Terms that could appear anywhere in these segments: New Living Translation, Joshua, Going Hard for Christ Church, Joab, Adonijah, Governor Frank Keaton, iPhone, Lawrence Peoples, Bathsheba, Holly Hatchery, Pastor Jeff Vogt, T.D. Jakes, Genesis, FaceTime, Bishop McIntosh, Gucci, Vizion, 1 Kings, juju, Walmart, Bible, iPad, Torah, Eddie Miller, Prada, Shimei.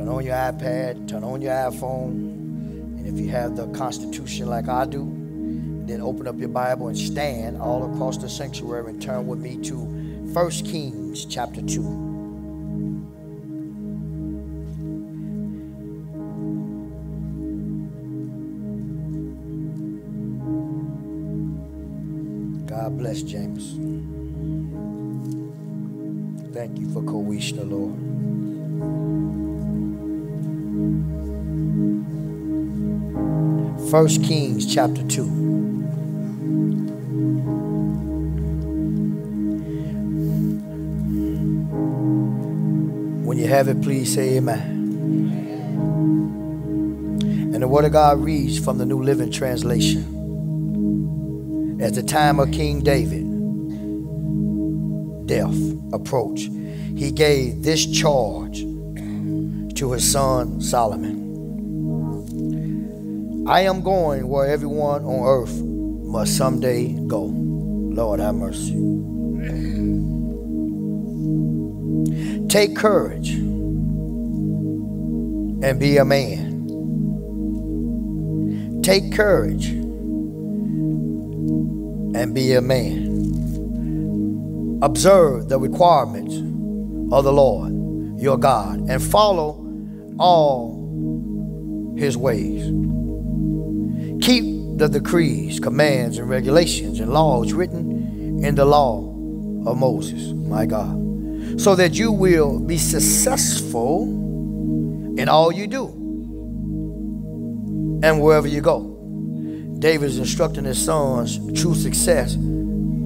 Turn on your iPad, turn on your iPhone, and if you have the Constitution like I do, then open up your Bible and stand all across the sanctuary and turn with me to 1 Kings chapter 2. God bless James. Thank you for Kawishna, Lord. First Kings chapter 2. When you have it, please say amen. And the word of God reads from the New Living Translation. At the time of King David, death approached, he gave this charge to his son Solomon. I am going where everyone on earth must someday go. Lord, have mercy. Take courage and be a man. Take courage and be a man. Observe the requirements of the Lord your God and follow all his ways. Keep the decrees, commands, and regulations and laws written in the law of Moses, my God, so that you will be successful in all you do and wherever you go. David is instructing his sons, true success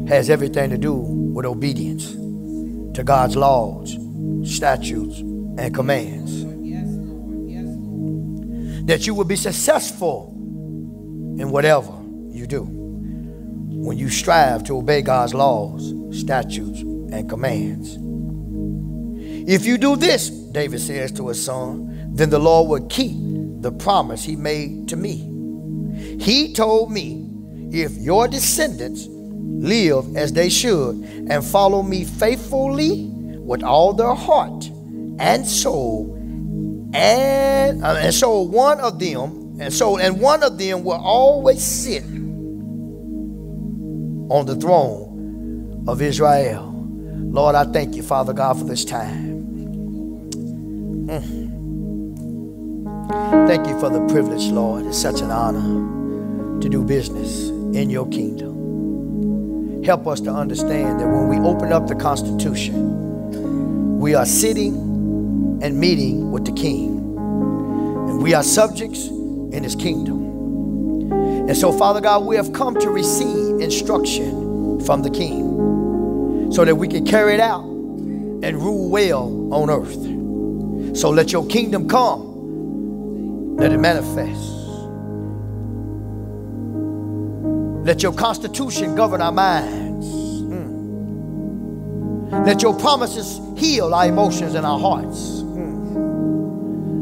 has everything to do with obedience to God's laws, statutes, and commands. Yes, Lord. Yes, Lord. That you will be successful in whatever you do when you strive to obey God's laws, statutes, and commands. If you do this, David says to his son, then the Lord will keep the promise he made to me. He told me, if your descendants live as they should and follow me faithfully with all their heart and soul, and one of them will always sit on the throne of Israel. Lord, I thank you, Father God, for this time. Thank you for the privilege, Lord. It's such an honor to do business in your kingdom. Help us to understand that when we open up the Constitution, we are sitting and meeting with the King. And we are subjects in his kingdom. And so, Father God, we have come to receive instruction from the King so that we can carry it out and rule well on earth. So let your kingdom come. Let it manifest. Let your Constitution govern our minds. Let your promises heal our emotions and our hearts.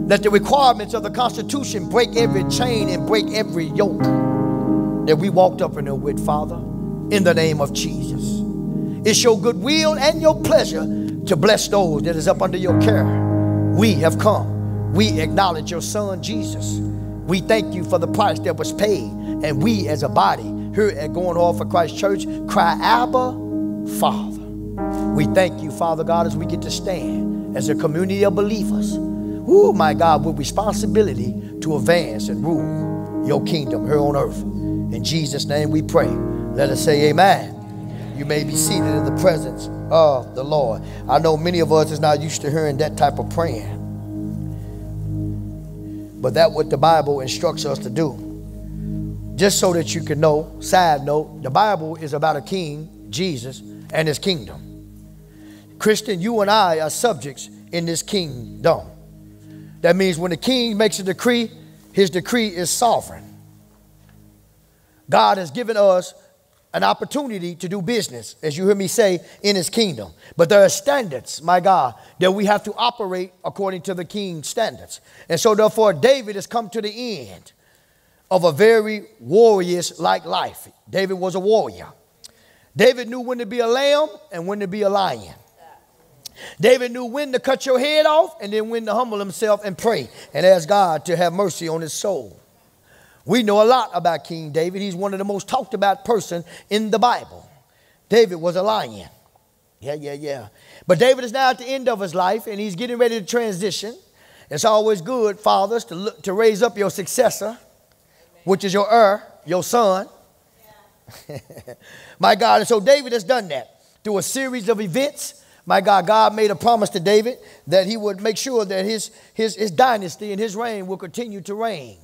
Let the requirements of the Constitution break every chain and break every yoke that we walked up in there with, Father, in the name of Jesus. It's your good will and your pleasure to bless those that is up under your care. We have come. We acknowledge your son, Jesus. We thank you for the price that was paid. And we as a body here at Going Hard for Christ Church cry, Abba, Father. We thank you, Father God, as we get to stand as a community of believers. Oh, my God, with responsibility to advance and rule your kingdom here on earth. In Jesus' name we pray. Let us say amen. You may be seated in the presence of the Lord. I know many of us is not used to hearing that type of praying. But that's what the Bible instructs us to do. Just so that you can know, side note, the Bible is about a king, Jesus, and his kingdom. Christian, you and I are subjects in this kingdom. That means when the king makes a decree, his decree is sovereign. God has given us an opportunity to do business, as you hear me say, in his kingdom. But there are standards, my God, that we have to operate according to the king's standards. And so therefore, David has come to the end of a very warrior-like life. David was a warrior. David knew when to be a lamb and when to be a lion. David knew when to cut your head off and then when to humble himself and pray and ask God to have mercy on his soul. We know a lot about King David. He's one of the most talked about person in the Bible. David was a lion. Yeah. But David is now at the end of his life, and he's getting ready to transition. It's always good, fathers, to raise up your successor, amen, which is your heir, your son. Yeah. My God. And so David has done that through a series of events. My God, God made a promise to David that he would make sure that his dynasty and his reign will continue to reign.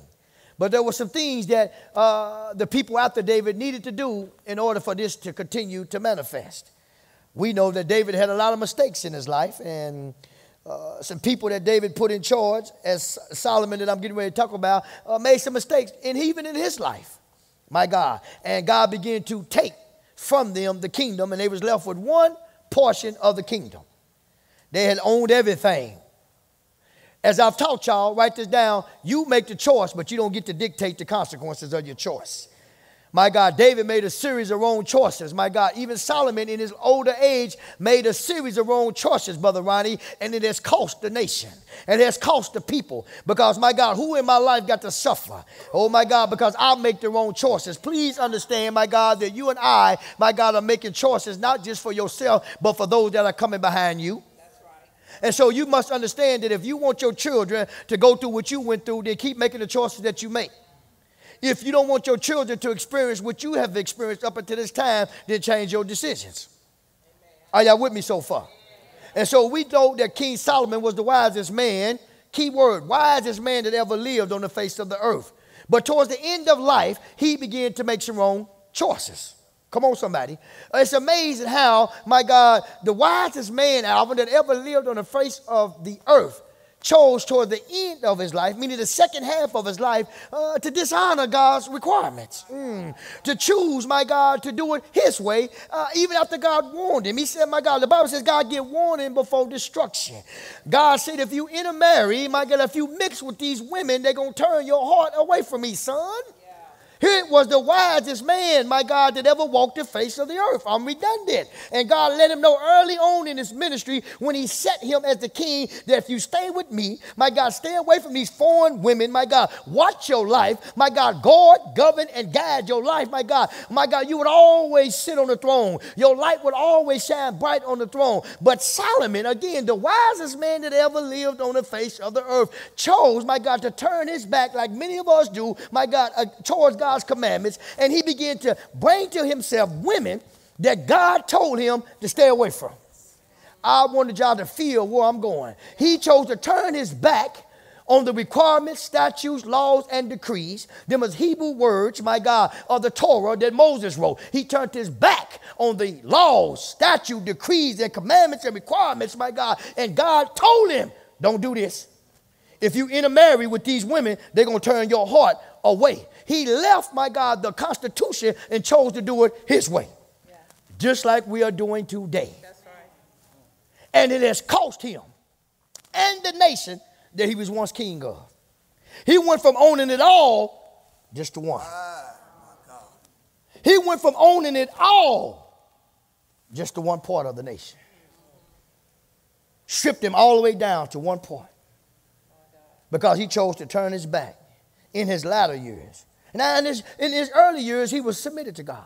But there were some things that the people after David needed to do in order for this to continue to manifest. We know that David had a lot of mistakes in his life, and some people that David put in charge, as Solomon that I'm getting ready to talk about, made some mistakes, and even in his life, my God. And God began to take from them the kingdom, and they was left with one portion of the kingdom. They had owned everything. As I've taught y'all, write this down, you make the choice, but you don't get to dictate the consequences of your choice. My God, David made a series of wrong choices. My God, even Solomon in his older age made a series of wrong choices, Brother Ronnie, and it has cost the nation. It has cost the people because, my God, who in my life got to suffer? Oh, my God, because I make the wrong choices. Please understand, my God, that you and I, my God, are making choices not just for yourself, but for those that are coming behind you. And so you must understand that if you want your children to go through what you went through, then keep making the choices that you make. If you don't want your children to experience what you have experienced up until this time, then change your decisions. Amen. Are y'all with me so far? Amen. And so we know that King Solomon was the wisest man, key word, wisest man that ever lived on the face of the earth. But towards the end of life, he began to make some wrong choices. Come on, somebody. It's amazing how, my God, the wisest man, Alvin, that ever lived on the face of the earth chose toward the end of his life, meaning the second half of his life, to dishonor God's requirements. To choose, my God, to do it his way, even after God warned him. He said, my God, the Bible says God give warning before destruction. God said, if you intermarry, my God, if you mix with these women, they're going to turn your heart away from me, son. Here was the wisest man, my God, that ever walked the face of the earth. I'm redundant. And God let him know early on in his ministry when he set him as the king that if you stay with me, my God, stay away from these foreign women, my God, watch your life, my God, guard, govern, and guide your life, my God. My God, you would always sit on the throne. Your light would always shine bright on the throne. But Solomon, again, the wisest man that ever lived on the face of the earth, chose, my God, to turn his back like many of us do, my God, towards God. God's commandments, and he began to bring to himself women that God told him to stay away from. I wanted y'all to feel where I'm going. He chose to turn his back on the requirements, statutes, laws, and decrees, them as Hebrew words, my God, of the Torah that Moses wrote. He turned his back on the laws, statutes, decrees, and commandments and requirements, my God, and God told him, don't do this. If you intermarry with these women, they're going to turn your heart away. He left, my God, the Constitution and chose to do it his way, yeah, just like we are doing today. That's right. And it has cost him and the nation that he was once king of. He went from owning it all just to one. My God. He went from owning it all just to one part of the nation. Stripped him all the way down to one part because he chose to turn his back in his latter years. Now, in his early years, he was submitted to God.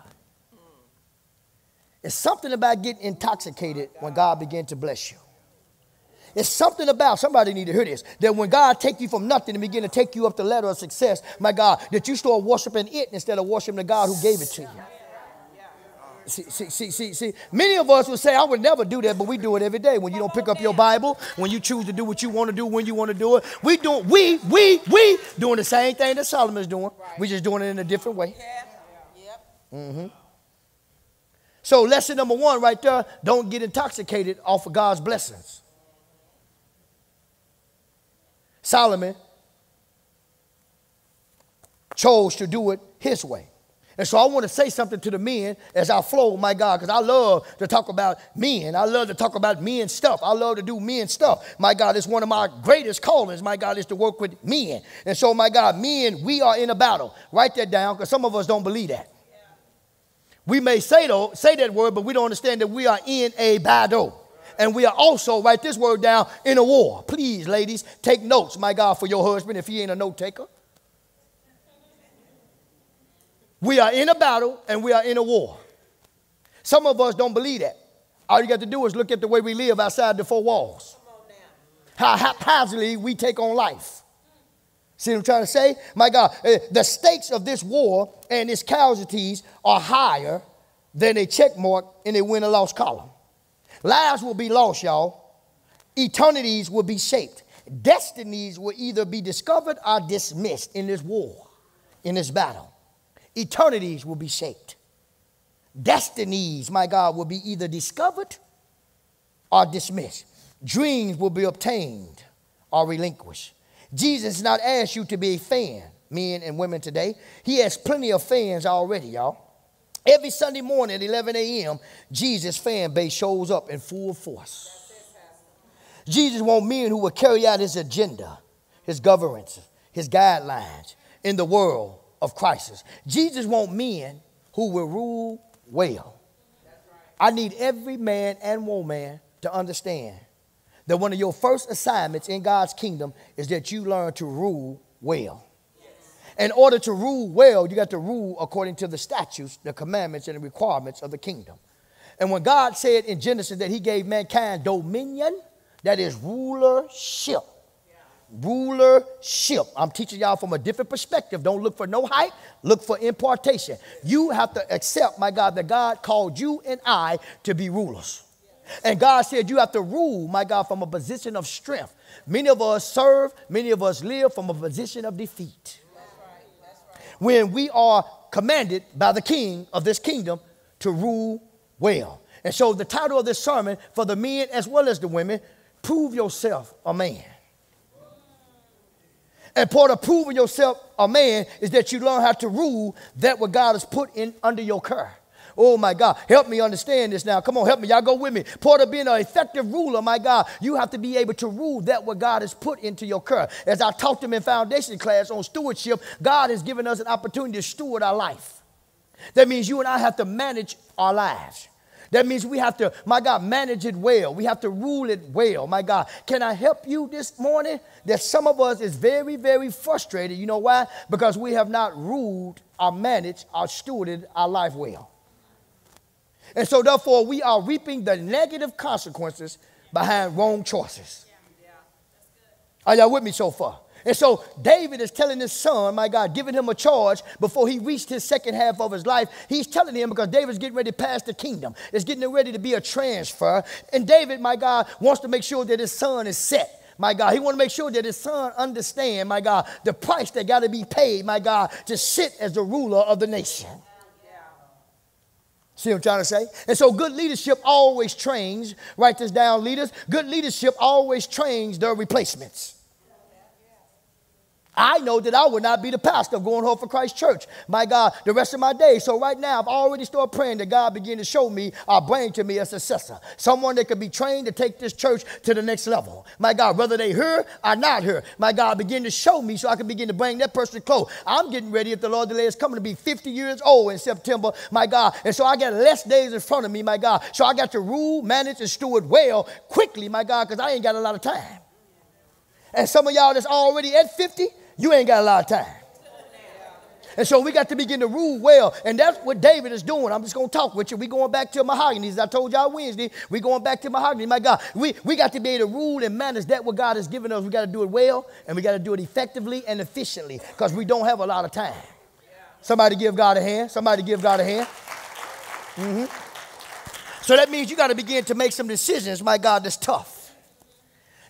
It's something about getting intoxicated when God began to bless you. It's something about, somebody need to hear this, that when God take you from nothing and begin to take you up the ladder of success, my God, that you start worshiping it instead of worshiping the God who gave it to you. See, many of us will say, I would never do that, but we do it every day. When you don't pick up your Bible, when you choose to do what you want to do, when you want to do it, we doing the same thing that Solomon's doing. Right. We're just doing it in a different way. Yeah. Mm-hmm. So lesson number one right there, don't get intoxicated off of God's blessings. Solomon chose to do it his way. And so I want to say something to the men as I flow, my God, because I love to talk about men. I love to talk about men stuff. I love to do men stuff. My God, it's one of my greatest callings, my God, is to work with men. And so, my God, men, we are in a battle. Write that down because some of us don't believe that. Yeah. We may say that word, but we don't understand that we are in a battle. and we are also, write this word down, in a war. Please, ladies, take notes, my God, for your husband if he ain't a note taker. We are in a battle and we are in a war. Some of us don't believe that. All you got to do is look at the way we live outside the four walls. How haphazardly we take on life. See what I'm trying to say? My God, the stakes of this war and its casualties are higher than a check mark in a win or loss column. Lives will be lost, y'all. Eternities will be shaped. Destinies will either be discovered or dismissed in this war, in this battle. Eternities will be shaped. Destinies, my God, will be either discovered or dismissed. Dreams will be obtained or relinquished. Jesus has not asked you to be a fan, men and women today. He has plenty of fans already, y'all. Every Sunday morning at 11 a.m., Jesus' fan base shows up in full force. Jesus wants men who will carry out his agenda, his governance, his guidelines in the world of crisis. Jesus wants men who will rule well. I need every man and woman to understand that one of your first assignments in God's kingdom is that you learn to rule well. Yes. In order to rule well, you got to rule according to the statutes, the commandments, and the requirements of the kingdom. And when God said in Genesis that he gave mankind dominion, that is rulership. Yeah. Rulership. I'm teaching y'all from a different perspective. Don't look for no hype. Look for impartation. You have to accept, my God, that God called you and I to be rulers. And God said you have to rule, my God, from a position of strength. Many of us serve, many of us live from a position of defeat. That's right, that's right. When we are commanded by the king of this kingdom to rule well. And so the title of this sermon for the men as well as the women, prove yourself a man. And part of proving yourself a man is that you learn how to rule that what God has put in under your care. Oh, my God, help me understand this now. Come on, help me. Y'all go with me. Part of being an effective ruler, my God, you have to be able to rule that what God has put into your care. As I taught them in foundation class on stewardship, God has given us an opportunity to steward our life. That means you and I have to manage our lives. That means we have to, my God, manage it well. We have to rule it well, my God. Can I help you this morning? That some of us is very, very frustrated. You know why? Because we have not ruled or managed or stewarded our life well. And so, therefore, we are reaping the negative consequences behind wrong choices. Are y'all with me so far? And so, David is telling his son, my God, giving him a charge before he reached his second half of his life. He's telling him because David's getting ready to pass the kingdom. It's getting ready to be a transfer. And David, my God, wants to make sure that his son is set. My God, he want to make sure that his son understand, my God, the price that got to be paid, my God, to sit as the ruler of the nation. See what I'm trying to say? And so good leadership always trains, write this down, leaders, good leadership always trains their replacements. I know that I would not be the pastor of Going Hard for Christ Church, my God, the rest of my day. So right now, I've already started praying that God begin to show me or bring to me a successor, someone that could be trained to take this church to the next level. My God, whether they here or not here, my God, begin to show me so I can begin to bring that person close. I'm getting ready, if the Lord delays, coming to be 50 years old in September, my God. And so I got less days in front of me, my God. So I got to rule, manage, and steward well quickly, my God, because I ain't got a lot of time. And some of y'all that's already at 50, you ain't got a lot of time. And so we got to begin to rule well. And that's what David is doing. I'm just going to talk with you. We're going back to mahogany. As I told y'all Wednesday, we're going back to mahogany. My God, we got to be able to rule and manage that what God has given us. We got to do it well, and we got to do it effectively and efficiently because we don't have a lot of time. Somebody give God a hand. Somebody give God a hand. So that means you got to begin to make some decisions, my God, that's tough.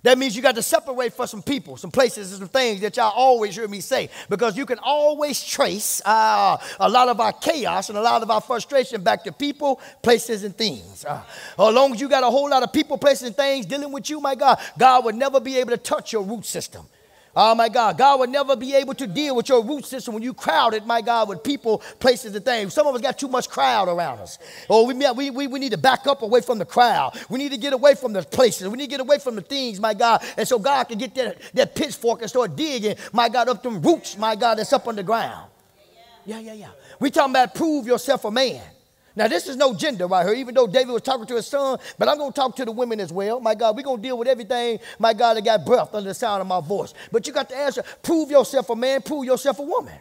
That means you got to separate for some people, some places, and some things that y'all always hear me say. Because you can always trace a lot of our chaos and a lot of our frustration back to people, places, and things. As long as you got a whole lot of people, places, and things dealing with you, my God, God would never be able to touch your root system. Oh, my God, God would never be able to deal with your root system when you crowded, my God, with people, places, and things. Some of us got too much crowd around us. Oh, we need to back up away from the crowd. We need to get away from the places. We need to get away from the things, my God. And so God can get that pitchfork and start digging, my God, up them roots, my God, that's up on the ground. Yeah. We talking about prove yourself a man. Now, this is no gender right here, even though David was talking to his son, but I'm going to talk to the women as well. My God, we're going to deal with everything, my God, that got breath under the sound of my voice. But you got to answer, prove yourself a man, prove yourself a woman.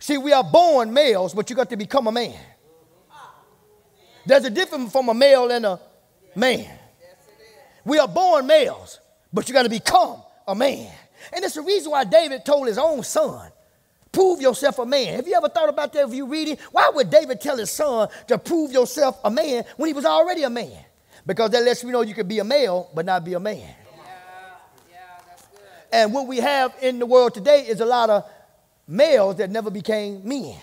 See, we are born males, but you got to become a man. There's a difference from a male and a man. We are born males, but you got to become a man. And it's the reason why David told his own son, prove yourself a man. Have you ever thought about that if you read it? Why would David tell his son to prove yourself a man when he was already a man? Because that lets me know you can be a male but not be a man. Yeah, that's good. And what we have in the world today is a lot of males that never became men.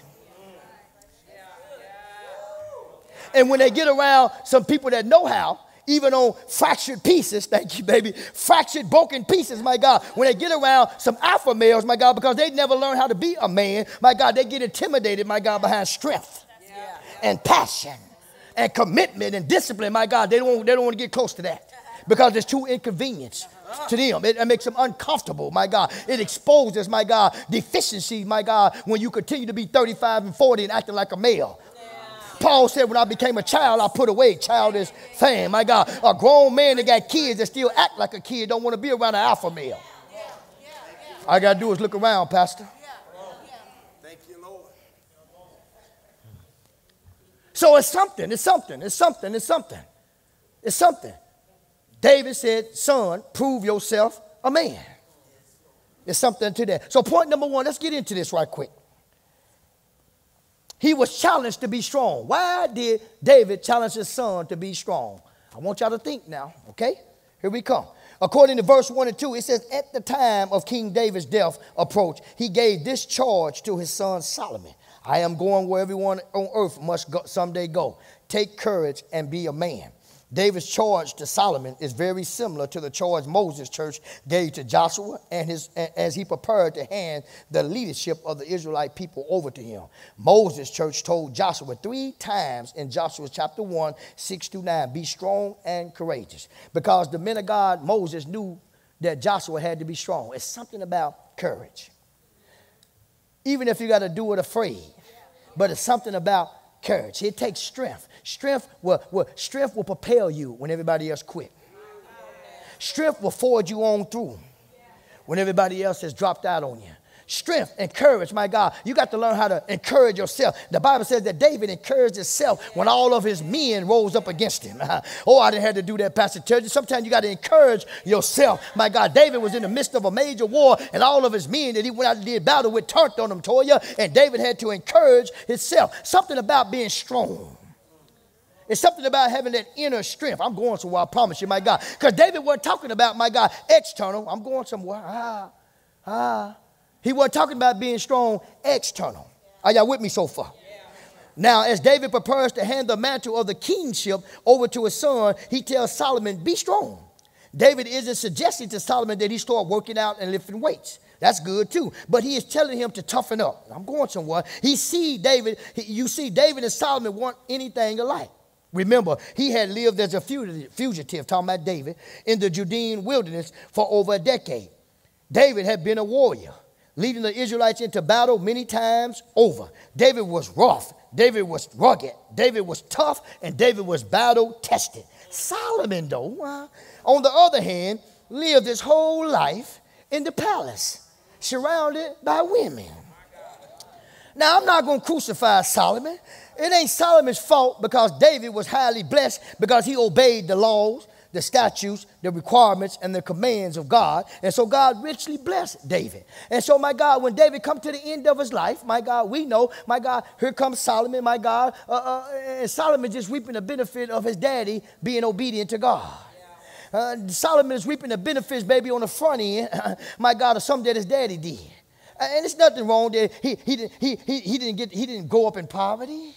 And when they get around some people that know how, even on fractured pieces, thank you, baby, fractured, broken pieces, my God, when they get around some alpha males, my God, because they never learn how to be a man, my God, they get intimidated, my God, behind strength and passion and commitment and discipline, my God. They don't want to get close to that because it's too inconvenient to them. It makes them uncomfortable, my God. It exposes, my God, deficiencies, my God, when you continue to be 35 and 40 and acting like a male. Paul said, when I became a child, I put away childish thing. My God, a grown man that got kids that still act like a kid don't want to be around an alpha male. All I got to do is look around, Pastor. Thank you, Lord. So it's something, it's something, it's something, it's something. It's something. David said, son, prove yourself a man. There's something to that. So point number one, let's get into this right quick. He was challenged to be strong. Why did David challenge his son to be strong? I want y'all to think now, okay? Here we come. According to verse 1 and 2, it says, at the time of King David's death approach, he gave this charge to his son Solomon. I am going where everyone on earth must go, someday go. Take courage and be a man. David's charge to Solomon is very similar to the charge Moses' church gave to Joshua and as he prepared to hand the leadership of the Israelite people over to him. Moses' church told Joshua 3 times in Joshua chapter 1, 6-9, be strong and courageous. Because the men of God, Moses, knew that Joshua had to be strong. It's something about courage. Even if you got to do it afraid, but it's something about courage. It takes strength. Strength will propel you when everybody else quit. Strength will forge you on through when everybody else has dropped out on you. Strength and courage, my God. You got to learn how to encourage yourself. The Bible says that David encouraged himself when all of his men rose up against him. Oh, I didn't have to do that, Pastor Terry. Sometimes you got to encourage yourself. My God, David was in the midst of a major war, and all of his men that he went out and did battle with turned on him, Toya, and David had to encourage himself. Something about being strong. It's something about having that inner strength. I'm going somewhere, I promise you, my God. Because David wasn't talking about, my God, external. I'm going somewhere. He wasn't talking about being strong external. Are y'all with me so far? Now, as David prepares to hand the mantle of the kingship over to his son, he tells Solomon, be strong. David isn't suggesting to Solomon that he start working out and lifting weights. That's good too. But he is telling him to toughen up. I'm going somewhere. You see, David and Solomon weren't anything alike. Remember, he had lived as a fugitive, talking about David, in the Judean wilderness for over a decade. David had been a warrior, leading the Israelites into battle many times over. David was rough. David was rugged. David was tough, and David was battle-tested. Solomon, though, on the other hand, lived his whole life in the palace, surrounded by women. Now, I'm not going to crucify Solomon. It ain't Solomon's fault because David was highly blessed because he obeyed the laws, the statutes, the requirements, and the commands of God. And so God richly blessed David. And so, my God, when David comes to the end of his life, my God, we know, my God, here comes Solomon, my God. And Solomon just reaping the benefit of his daddy being obedient to God. Solomon is reaping the benefits, baby, on the front end, my God, of something that his daddy did. And it's nothing wrong that he didn't grow up in poverty.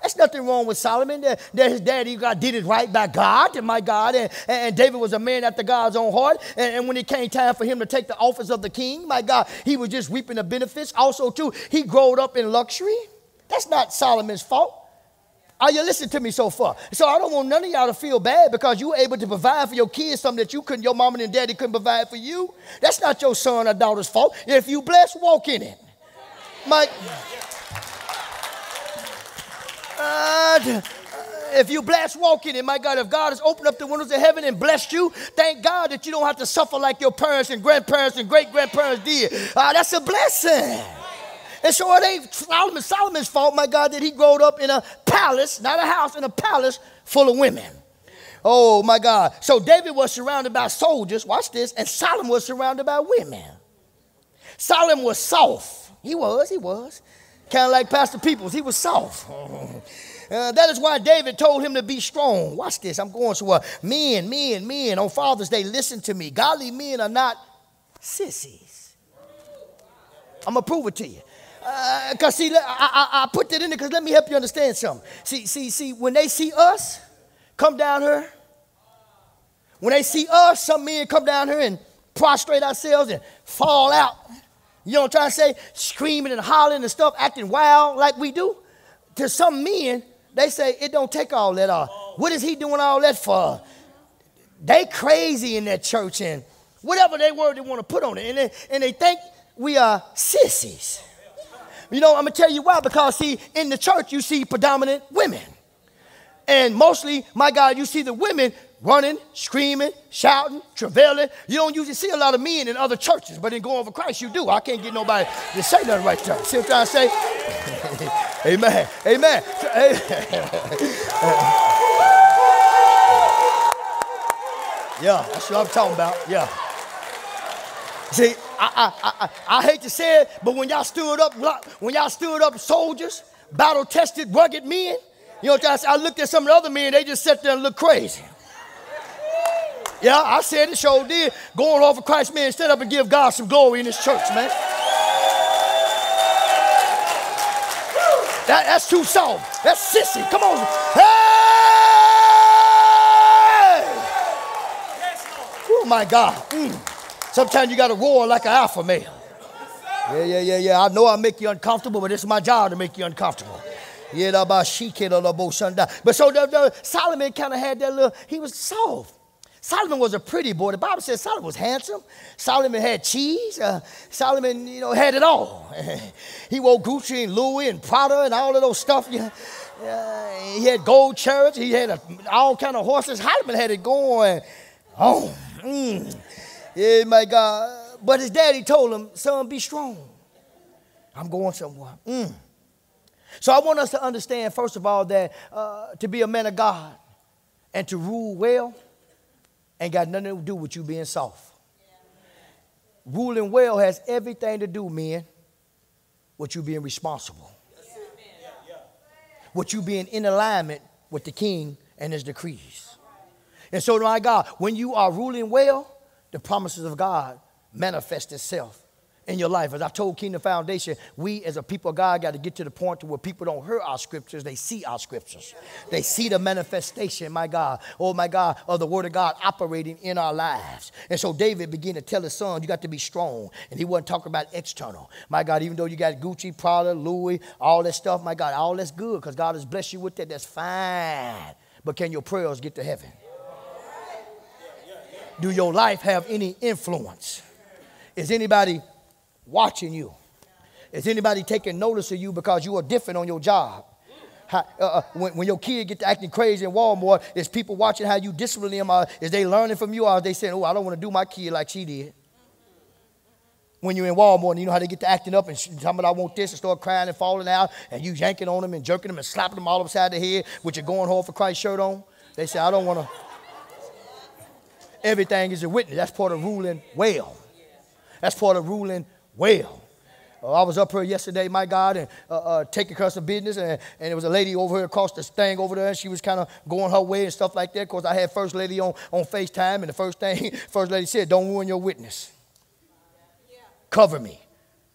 That's nothing wrong with Solomon that his daddy God did it right by God, and my God. And David was a man after God's own heart. And when it came time for him to take the office of the king, my God, he was just reaping the benefits. Also, too, he growed up in luxury. That's not Solomon's fault. Are you listening to me so far? So I don't want none of y'all to feel bad because you were able to provide for your kids something that you couldn't, your mama and daddy couldn't provide for you. That's not your son or daughter's fault. If you blessed, walk in it. My, If you're blessed, walk in it. My God, if God has opened up the windows of heaven and blessed you, thank God that you don't have to suffer like your parents and grandparents and great-grandparents did. That's a blessing. And so it ain't Solomon's fault, my God, that he growed up in a palace, not a house, in a palace full of women. Oh, my God. So David was surrounded by soldiers, watch this, and Solomon was surrounded by women. Solomon was soft. He was. Kind of like Pastor Peoples. He was soft. That is why David told him to be strong. Watch this. I'm going somewhere. Men, on Father's Day, listen to me. Godly men are not sissies. I'm going to prove it to you. Because, see, I put that in there because let me help you understand something. See, when they see us come down here, when they see us, some men come down here and prostrate ourselves and fall out. You know what I'm trying to say? Screaming and hollering and stuff, acting wild like we do. To some men, they say, it don't take all that off. What is he doing all that for? They crazy in that church and whatever they word they want to put on it. And they think we are sissies. You know, I'm going to tell you why. Because, see, in the church, you see predominant women. And mostly, my God, you see the women running, screaming, shouting, travailing. You don't usually see a lot of men in other churches, but in Going for Christ, you do. I can't get nobody to say nothing right there. See what I'm trying to say? Amen. Amen. Yeah, that's what I'm talking about. Yeah. See, I hate to say it, but when y'all stood up soldiers, battle-tested, rugged men, you know what I'm saying? I looked at some of the other men, they just sat there and looked crazy. Yeah, I said it, sure did. Going Hard for Christ, man, stand up and give God some glory in this church, man. That's too soft. That's sissy. Come on. Hey! Oh, my God. Sometimes you got to roar like an alpha male. Yeah. I know I make you uncomfortable, but it's my job to make you uncomfortable. But so Solomon kind of had that little, he was soft. Solomon was a pretty boy. The Bible says Solomon was handsome. Solomon had cheese. Solomon, you know, had it all. He wore Gucci and Louis and Prada and all of those stuff. He had gold chariots. He had all kind of horses. Solomon had it going. Oh, yeah, my God. But his daddy told him, son, be strong. I'm going somewhere. So I want us to understand, first of all, that to be a man of God and to rule well, ain't got nothing to do with you being soft. Yeah. Ruling well has everything to do, men, with you being responsible. Yes. Yeah. With you being in alignment with the king and his decrees. Right. And so, my God, when you are ruling well, the promises of God manifest itself in your life. As I told Kingdom Foundation, we as a people of God got to get to the point to where people don't hear our scriptures, they see our scriptures. They see the manifestation, my God, oh my God, of the word of God operating in our lives. And so David began to tell his son, you got to be strong. And he wasn't talking about external. My God, even though you got Gucci, Prada, Louis, all that stuff, my God, all that's good because God has blessed you with that, that's fine. But can your prayers get to heaven? Do your life have any influence? Is anybody watching you? Is anybody taking notice of you because you are different on your job? When your kid get to acting crazy in Walmart, is people watching how you discipline them? Is they learning from you? Or are they saying, oh, I don't want to do my kid like she did? When you're in Walmart and you know how they get to acting up and talking about I want this and start crying and falling out and you yanking on them and jerking them and slapping them all upside the head with your Going Hard for Christ shirt on. They say, I don't want to. Everything is a witness. That's part of ruling well. That's part of ruling well. I was up here yesterday, my God, and taking care of some business, and there was a lady over here across the thing over there, and she was kind of going her way and stuff like that. Of course, I had First Lady on FaceTime, and the First Lady said, don't ruin your witness. Yeah. Cover me.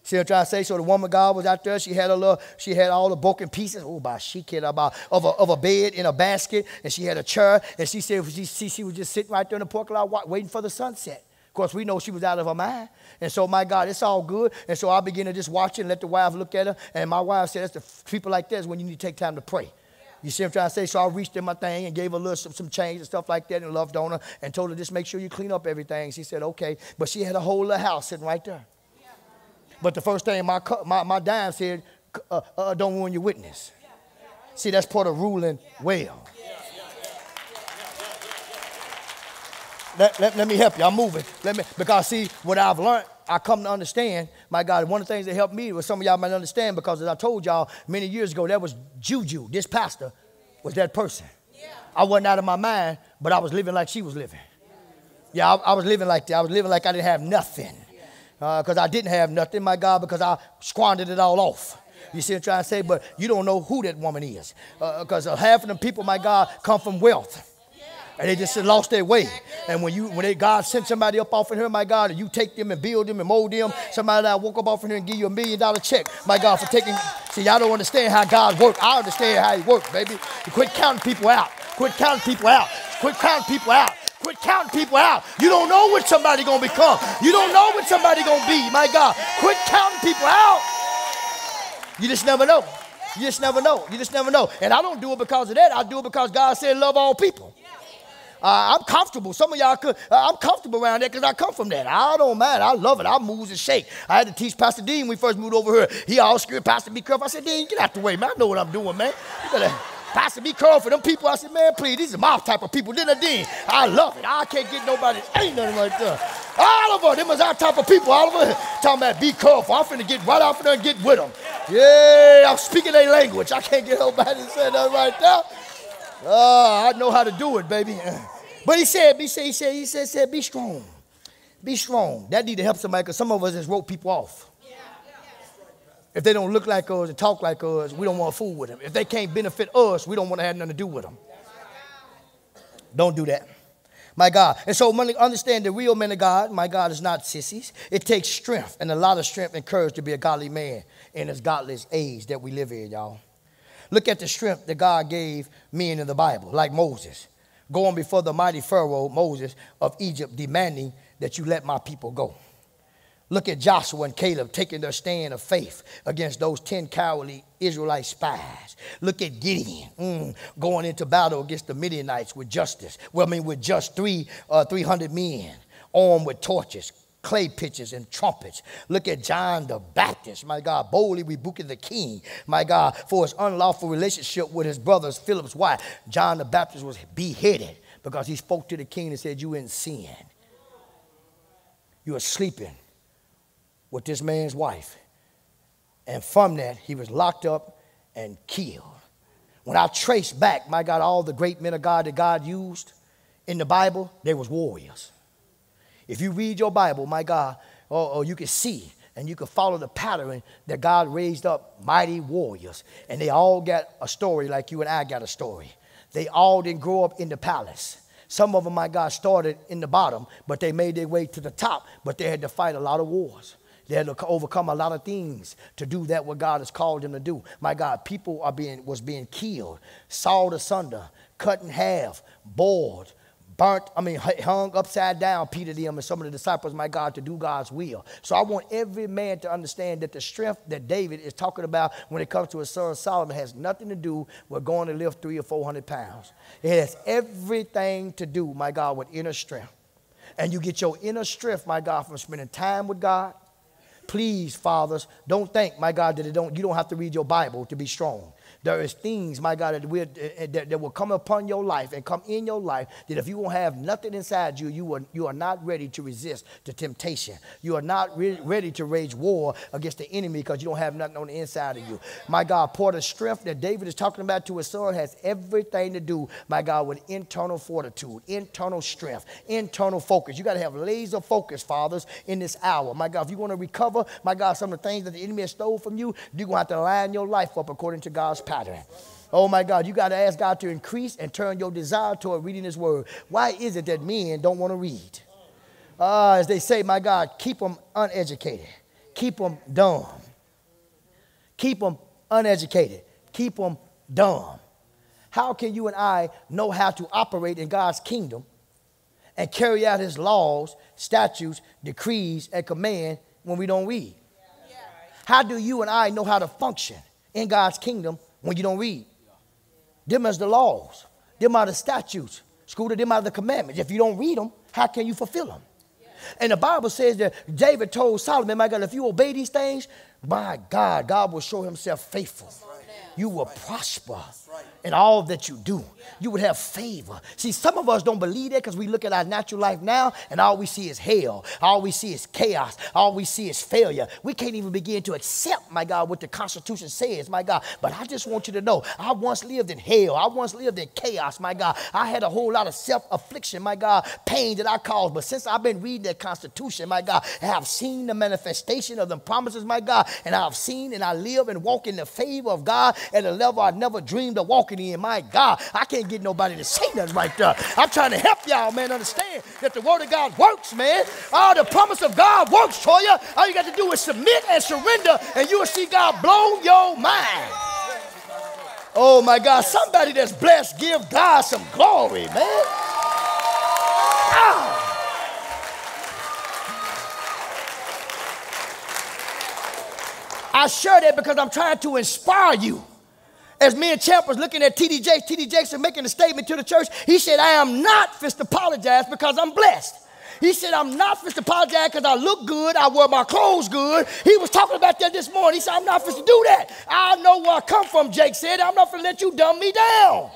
See what I'm trying to say? So the woman God was out there. She had all the broken pieces. Oh, by she kid about of a bed in a basket, and she had a chair, and she said she was just sitting right there in the parking lot waiting for the sunset. Of course, we know she was out of her mind. And so, my God, it's all good. And so I began to just watch it and let the wife look at her. And my wife said, that's the people like that is when you need to take time to pray. Yeah. You see what I'm trying to say? So I reached in my thing and gave her a little some change and stuff like that and loved on her and told her, just make sure you clean up everything. She said, okay. But she had a whole little house sitting right there. Yeah. But the first thing my dime said, don't ruin your witness. Yeah. See, that's part of ruling well. Let me help you. I'm moving. Because see, what I've learned, I come to understand, my God, one of the things that helped me was some of y'all might understand, because as I told y'all many years ago, that was juju. This pastor was that person. I wasn't out of my mind, but I was living like she was living. Yeah, I was living like that. I was living like I didn't have nothing. Because I didn't have nothing, my God, because I squandered it all off. You see what I'm trying to say? But you don't know who that woman is. Because half of them people, my God, come from wealth. And they just lost their way. And when God sent somebody up off in here, my God, and you take them and build them and mold them, somebody that woke up off in here and give you $1 million check, my God, for taking. See, y'all don't understand how God works. I understand how He works, baby. You quit counting people out. Quit counting people out. Quit counting people out. Quit counting people out. You don't know what somebody's going to become. You don't know what somebody's going to be, my God. Quit counting people out. You just never know. You just never know. You just never know. And I don't do it because of that. I do it because God said love all people. I'm comfortable. Some of y'all could. I'm comfortable around that because I come from that. I don't mind. I love it. I move and shake. I had to teach Pastor Dean when we first moved over here. He all scared. Pastor, be careful. I said, Dean, get out the way, man. I know what I'm doing, man. Pastor, be careful for them people. I said, man, please, these are my type of people. Then. I love it. I can't get nobody. Ain't nothing like that. Oliver, them is our type of people. Oliver, talking about be careful. I'm finna get right off of there and get with them. Yeah, I'm speaking their language. I can't get nobody to say nothing right now. I know how to do it, baby. But he said, be strong. Be strong. That need to help somebody, because some of us just wrote people off. If they don't look like us and talk like us, we don't want to fool with them. If they can't benefit us, we don't want to have nothing to do with them. Don't do that. My God. And so understand the real men of God, my God, is not sissies. It takes strength, and a lot of strength and courage to be a godly man in this godless age that we live in, y'all. Look at the strength that God gave men in the Bible, like Moses, going before the mighty Pharaoh, Moses of Egypt, demanding that you let my people go. Look at Joshua and Caleb taking their stand of faith against those 10 cowardly Israelite spies. Look at Gideon going into battle against the Midianites with justice. Well, I mean, with just 300 men armed with torches, clay pitchers, and trumpets. Look at John the Baptist, my God, boldly rebuking the king, my God, for his unlawful relationship with his brothers, Philip's wife. John the Baptist was beheaded because he spoke to the king and said, you in sin. You are sleeping with this man's wife. And from that, he was locked up and killed. When I trace back, my God, all the great men of God that God used in the Bible, they was warriors. If you read your Bible, my God, you can see and you can follow the pattern that God raised up mighty warriors. And they all got a story like you and I got a story. They all didn't grow up in the palace. Some of them, my God, started in the bottom, but they made their way to the top. But they had to fight a lot of wars. They had to overcome a lot of things to do that what God has called them to do. My God, people was being killed, sawed asunder, cut in half, boiled, burnt, hung upside down, Peter, them, and some of the disciples, my God, to do God's will. So I want every man to understand that the strength that David is talking about when it comes to his son Solomon has nothing to do with going to lift 300 or 400 pounds. It has everything to do, my God, with inner strength. And you get your inner strength, my God, from spending time with God. Please, fathers, don't think, my God, that you don't have to read your Bible to be strong. There is things, my God, that will come upon your life and come in your life that if you won't have nothing inside you, you are not ready to resist the temptation. You are not ready to wage war against the enemy because you don't have nothing on the inside of you. My God, part of strength that David is talking about to his son has everything to do, my God, with internal fortitude, internal strength, internal focus. You got to have laser focus, fathers, in this hour. My God, if you want to recover, my God, some of the things that the enemy has stole from you, you're going to have to line your life up according to God's pattern. Oh, my God, you got to ask God to increase and turn your desire toward reading His Word. Why is it that men don't want to read? As they say, my God, keep them uneducated. Keep them dumb. Keep them uneducated. Keep them dumb. How can you and I know how to operate in God's kingdom and carry out His laws, statutes, decrees, and commands when we don't read? Yeah. How do you and I know how to function in God's kingdom when you don't read? Them is the laws. Them are the statutes. Scooter, them are the commandments. If you don't read them, how can you fulfill them? Yeah. And the Bible says that David told Solomon, my God, if you obey these things, my God, God will show Himself faithful. you will prosper in all that you do. You would have favor. See, some of us don't believe that because we look at our natural life now and all we see is hell. All we see is chaos. All we see is failure. We can't even begin to accept, my God, what the Constitution says, my God. But I just want you to know, I once lived in hell. I once lived in chaos, my God. I had a whole lot of self-affliction, my God, pain that I caused. But since I've been reading that Constitution, my God, I have seen the manifestation of the promises, my God, and I've seen and I live and walk in the favor of God at a level I never dreamed of walking in, my God. I can't get nobody to say nothing right there. I'm trying to help y'all, man, understand that the word of God works, man. All the promise of God works for you. All you got to do is submit and surrender, and you will see God blow your mind. Oh, my God, somebody that's blessed, give God some glory, man. Ah. I share that because I'm trying to inspire you. As me and Champ was looking at T.D. Jakes, T.D. Jakes was making a statement to the church. He said, I am not fist apologize because I'm blessed. He said, I'm not fist apologize because I look good. I wear my clothes good. He was talking about that this morning. He said, I'm not fist to do that. I know where I come from, Jake said. I'm not going to let you dumb me down.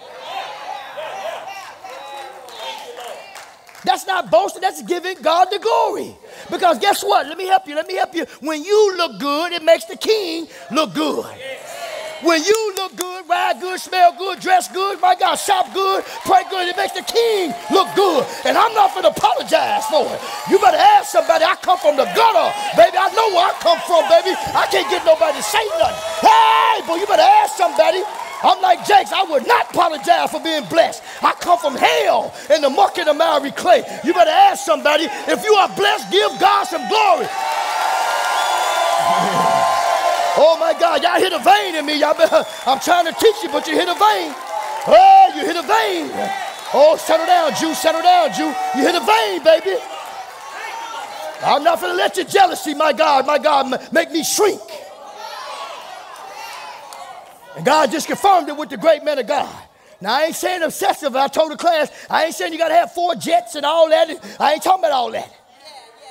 That's not boasting. That's giving God the glory. Because guess what? Let me help you. Let me help you. When you look good, it makes the king look good. When you look good, ride good, smell good, dress good, my God, shop good, pray good, it makes the king look good. And I'm not going to apologize for it. You better ask somebody. I come from the gutter, baby. I know where I come from, baby. I can't get nobody to say nothing. Hey, boy, you better ask somebody. I'm like Jakes. I would not apologize for being blessed. I come from hell in the muck and the miry clay. You better ask somebody. If you are blessed, give God some glory. Oh, my God, y'all hear the vein in me. I'm trying to teach you, but you hear the vein. Oh, you hear the vein. Oh, settle down, Jew. Settle down, Jew. You hear the vein, baby. I'm not going to let your jealousy, my God, make me shrink. And God just confirmed it with the great man of God. Now, I ain't saying obsessive. I told the class, I ain't saying you got to have 4 jets and all that. I ain't talking about all that.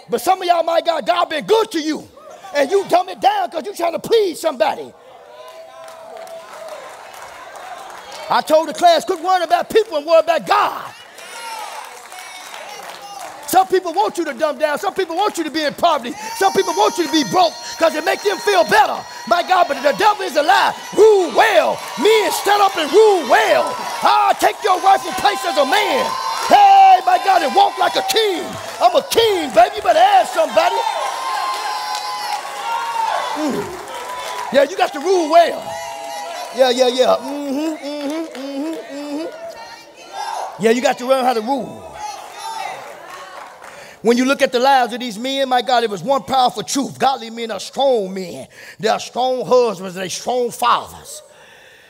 But some of y'all, my God, God been good to you. And you dumb it down because you're trying to please somebody. I told the class, quit worrying about people and worry about God. Some people want you to dumb down. Some people want you to be in poverty. Some people want you to be broke because it makes them feel better. My God, but the devil is a lie. Rule well. Men, stand up and rule well. Ah, take your rightful place as a man. Hey, my God, and walk like a king. I'm a king, baby. You better ask somebody. Yeah, you got to rule well. Yeah. Yeah, you got to learn how to rule. When you look at the lives of these men, my God, it was one powerful truth. Godly men are strong men. They are strong husbands. They are strong fathers.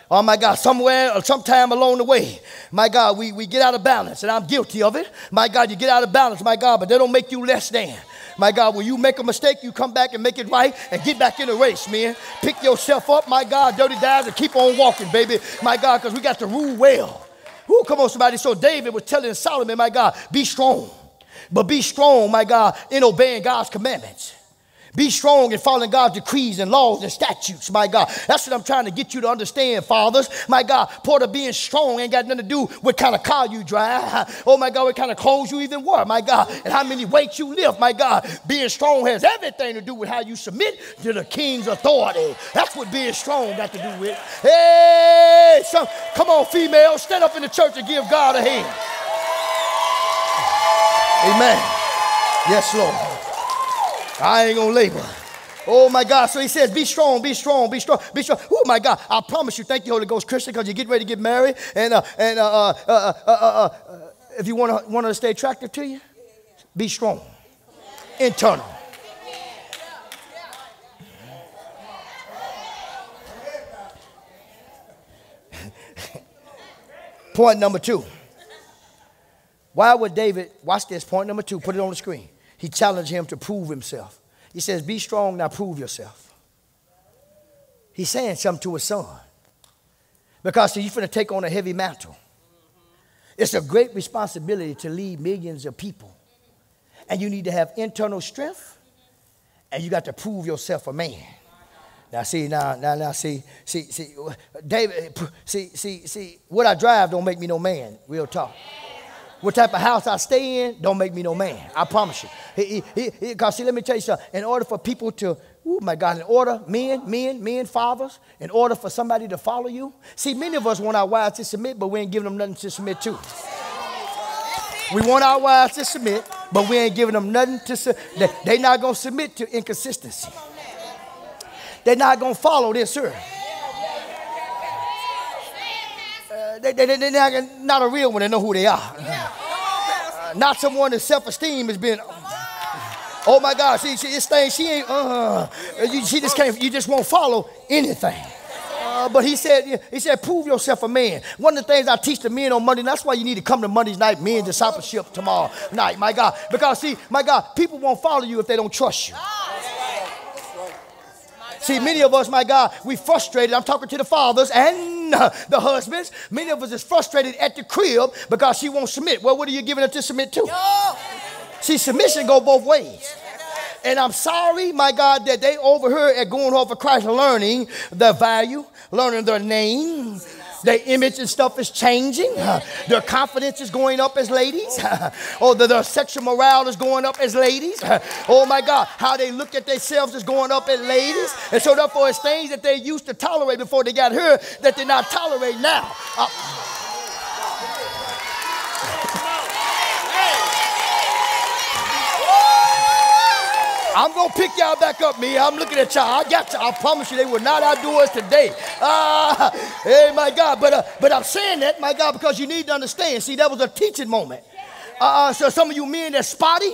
Oh, my God, somewhere or sometime along the way, my God, we get out of balance, and I'm guilty of it. My God, you get out of balance, my God, but that don't make you less than. My God, when you make a mistake, you come back and make it right and get back in the race, man. Pick yourself up, my God, dirty dives, and keep on walking, baby. My God, because we got to rule well. Who, come on, somebody. So David was telling Solomon, my God, be strong. But be strong, my God, in obeying God's commandments. Be strong in following God's decrees and laws and statutes, my God. That's what I'm trying to get you to understand, fathers. My God, part of being strong ain't got nothing to do with kind of car you drive. Oh, my God, what kind of clothes you even wear, my God, and how many weights you lift, my God. Being strong has everything to do with how you submit to the king's authority. That's what being strong got to do with. Hey, so, come on, females, stand up in the church and give God a hand. Amen. Yes, Lord. I ain't gonna labor. Oh, my God. So he says, be strong, be strong, be strong, be strong. Oh, my God. I promise you. Thank you, Holy Ghost Christian, because you're getting ready to get married. And if you want to stay attractive to you, be strong. Internal. Point number 2. Why would David, watch this, point number 2, put it on the screen. He challenged him to prove himself. He says, be strong, now prove yourself. He's saying something to his son. Because so you're going to take on a heavy mantle. It's a great responsibility to lead millions of people. And you need to have internal strength. And you got to prove yourself a man. Now see, now see, David, see, what I drive don't make me no man, real talk. What type of house I stay in don't make me no man, I promise you. Because see, let me tell you something, in order for people to, oh my God, in order, men, fathers, in order for somebody to follow you. See, many of us want our wives to submit, but we ain't giving them nothing to submit to. We want our wives to submit, but we ain't giving them nothing to submit. They're not going to submit to inconsistency. They're not going to follow this, sir. They're not a real one to know who they are. Not someone whose self-esteem has been, oh my God, see this thing, she ain't, she just can't, you just won't follow anything. But he said, prove yourself a man. One of the things I teach the men on Monday, and that's why you need to come to Monday's night, men's discipleship tomorrow night, my God. Because see, my God, people won't follow you if they don't trust you. See, many of us, my God, we frustrated. I'm talking to the fathers and the husbands. Many of us is frustrated at the crib because she won't submit. Well, what are you giving her to submit to? See, submission go both ways. And I'm sorry, my God, that they over here at Going Hard for Christ learning their value, learning their name. Their image and stuff is changing. Their confidence is going up as ladies. Their sexual morale is going up as ladies. Oh, my God. How they look at themselves is going up as ladies. And so, therefore, it's things that they used to tolerate before they got here that they're not tolerating now. I'm going to pick y'all back up, me. I'm looking at y'all. I got y'all. I promise you they will not outdo us today. Hey, my God. But I'm saying that, my God, because you need to understand. See, that was a teaching moment. So some of you men that's spotty,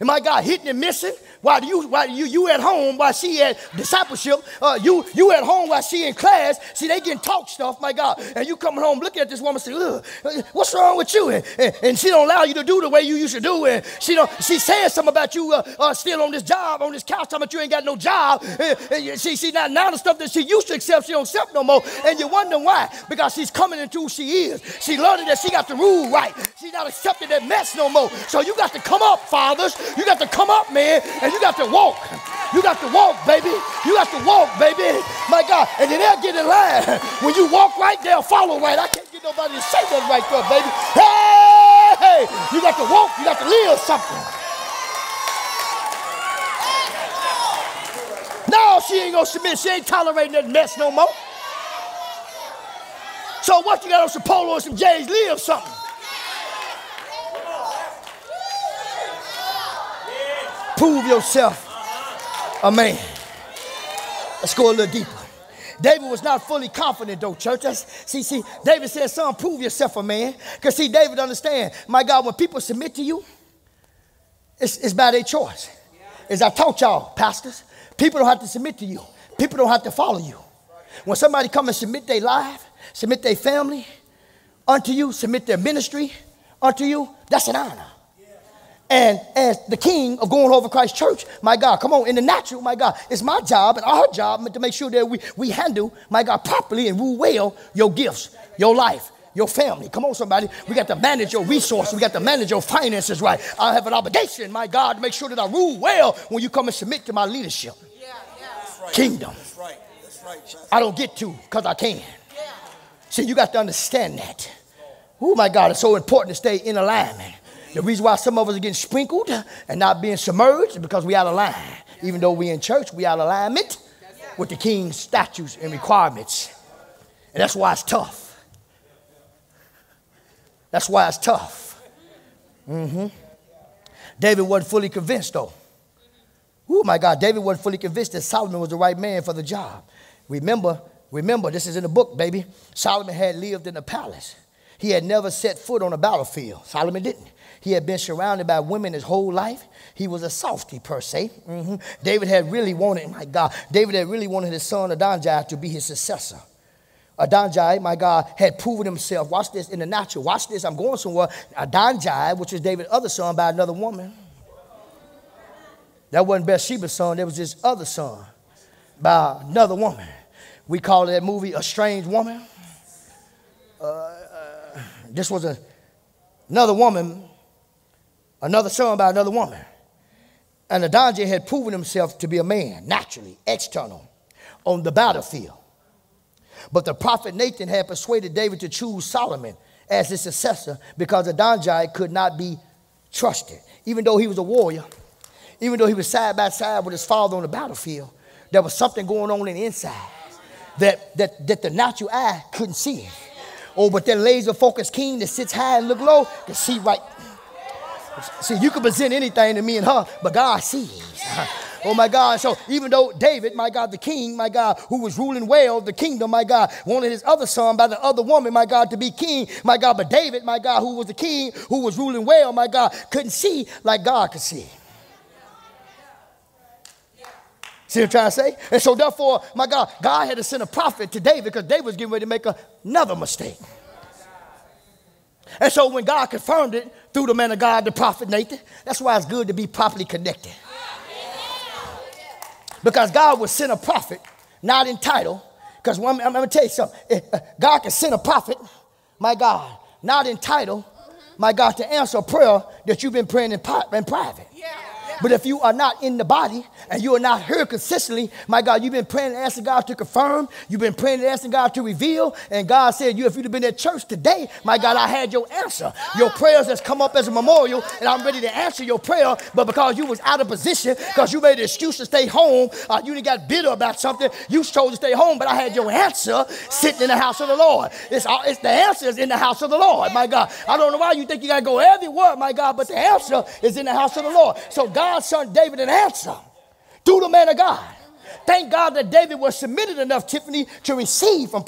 and my God, hitting and missing. While you at home, while she at discipleship, you at home while she in class. See, they getting taught stuff, my God. And you coming home looking at this woman say, ugh, what's wrong with you? And she don't allow you to do the way you used to do. And she's saying something about you still on this job, on this couch, talking about you ain't got no job. And she's not now the stuff that she used to accept, she don't accept no more. And you wonder why. Because she's coming into who she is. She learned that she got the rule right. She's not accepting that mess no more. So you got to come up, fathers. You got to come up, man. And you got to walk. You got to walk, baby. You got to walk, baby. My God. And then they'll get in line. When you walk right, they'll follow right. I can't get nobody to say that right there, baby. Hey, you got to walk. You got to live something. No, she ain't going to submit. She ain't tolerating that mess no more. So what you got on some polo and some J's? Live something. Prove yourself a man. Let's go a little deeper. David was not fully confident though, church. See, David said, son, prove yourself a man. Because see, David understand, my God, when people submit to you, it's by their choice. As I taught y'all, pastors, people don't have to submit to you. People don't have to follow you. When somebody come and submit their life, submit their family unto you, submit their ministry unto you, that's an honor. And as the king of Going Over Christ Church, my God, come on, in the natural, my God, it's my job and our job to make sure that we handle, my God, properly and rule well your gifts, your life, your family. Come on, somebody. We got to manage your resources. We got to manage your finances right. I have an obligation, my God, to make sure that I rule well when you come and submit to my leadership. That's right. Kingdom. That's right. That's right. That's I don't get to because I can. Yeah. See, you got to understand that. Oh, my God, it's so important to stay in alignment. The reason why some of us are getting sprinkled and not being submerged is because we out of line. Even though we in church, we out of alignment with the king's statutes and requirements. And that's why it's tough. That's why it's tough. David wasn't fully convinced, though. Oh, my God. David wasn't fully convinced that Solomon was the right man for the job. Remember, this is in the book, baby. Solomon had lived in a palace. He had never set foot on a battlefield. Solomon didn't. He had been surrounded by women his whole life. He was a softy per se. David had really wanted his son Adonijah to be his successor. Adonijah, my God, had proven himself. Watch this in the natural. Watch this. I'm going somewhere. Adonijah, which was David's other son by another woman. That wasn't Bathsheba's son. That was his other son by another woman. We call that movie A Strange Woman. This was another woman. Another son by another woman. And Adonijah had proven himself to be a man, naturally, external. on the battlefield. But the prophet Nathan had persuaded David to choose Solomon as his successor because Adonijah could not be trusted. Even though he was a warrior, even though he was side by side with his father on the battlefield, there was something going on in the inside that the natural eye couldn't see. Oh, but that laser-focused king that sits high and look low can see right. See, you can present anything to me and her, but God sees. Oh, my God. So even though David, my God, the king, my God, who was ruling well, the kingdom, my God, wanted his other son by the other woman, my God, to be king, my God. But David, my God, who was the king, who was ruling well, my God, couldn't see like God could see. See what I'm trying to say? And so therefore, my God, God had to send a prophet to David because David was getting ready to make another mistake. And so when God confirmed it through the man of God, the prophet Nathan, that's why it's good to be properly connected. Because God would send a prophet, not entitled. Because I'm going to tell you something. God can send a prophet, my God, not entitled, my God, to answer a prayer that you've been praying in private. But if you are not in the body and you are not heard consistently, my God, you've been praying and asking God to confirm. You've been praying and asking God to reveal. And God said, if you'd been at church today, my God, I had your answer. Your prayers has come up as a memorial, and I'm ready to answer your prayer. But because you was out of position, because you made an excuse to stay home, you didn't got bitter about something, you chose to stay home, but I had your answer sitting in the house of the Lord. It's the answer is in the house of the Lord, my God. I don't know why you think you got to go everywhere, my God, but the answer is in the house of the Lord. So God sent David an answer through the man of God. Thank God that David was submitted enough, Tiffany, to receive from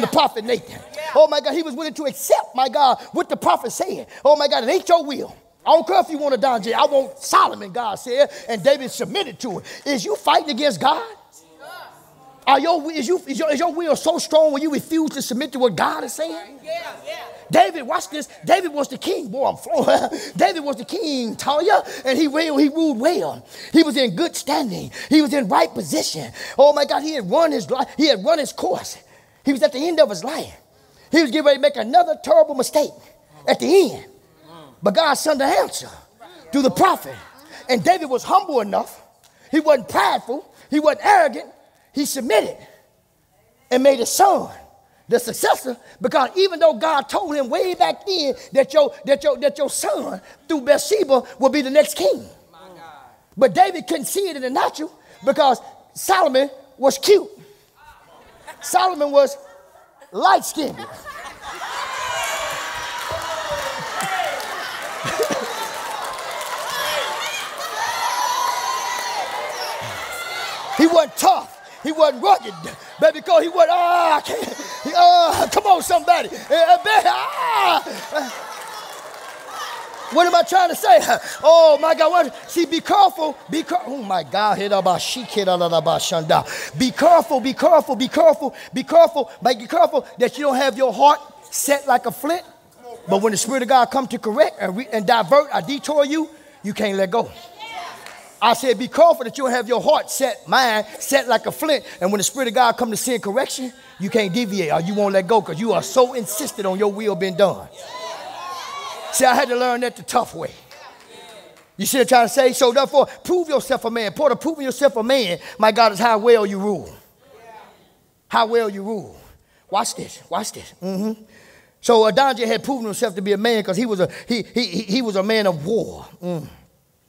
the prophet Nathan. Oh, my God, he was willing to accept, my God, what the prophet said. Oh, my God, it ain't your will. I don't care if you want a Don J. I want Solomon, God said, and David submitted to it. Is you fighting against God? Is your will so strong when you refuse to submit to what God is saying? David, watch this. David was the king. Boy, I'm floored. David was the king, Talia, and he ruled well. He was in good standing. He was in right position. Oh, my God, he had run his course. He was at the end of his life. He was getting ready to make another terrible mistake at the end. But God sent the answer through the prophet. And David was humble enough. He wasn't prideful. He wasn't arrogant. He submitted and made his son the successor, because even though God told him way back then that your son through Bathsheba will be the next king. But David couldn't see it in the natural because Solomon was cute. Solomon was light-skinned. He wasn't tough. He wasn't rugged, baby, because he wasn't, I can't, come on, somebody. What am I trying to say? Oh, my God. What? See, be careful. Be careful. Oh, my God. Be careful, be careful, be careful, be careful. Be careful that you don't have your heart set like a flint. But when the Spirit of God comes to correct and divert or detour you, you can't let go. I said, be careful that you have your heart set, mind set like a flint. And when the Spirit of God comes to sin correction, you can't deviate or you won't let go because you are so insistent on your will being done. See, I had to learn that the tough way. You see what I'm trying to say? So therefore, prove yourself a man. Porter, proving yourself a man, my God, is how well you rule. How well you rule. Watch this. Watch this. So Adonijah had proven himself to be a man because he was a man of war.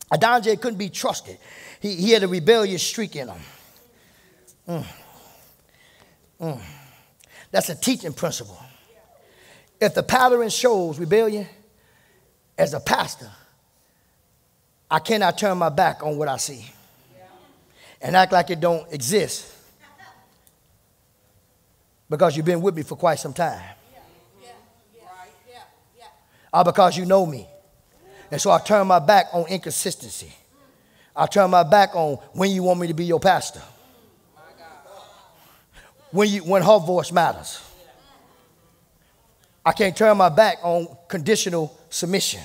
Adonijah couldn't be trusted. He had a rebellious streak in him. That's a teaching principle. If the pattern shows rebellion, as a pastor, I cannot turn my back on what I see and act like it don't exist because you've been with me for quite some time or because you know me. And so I turn my back on inconsistency. I turn my back on when you want me to be your pastor. When her voice matters. I can't turn my back on conditional submission.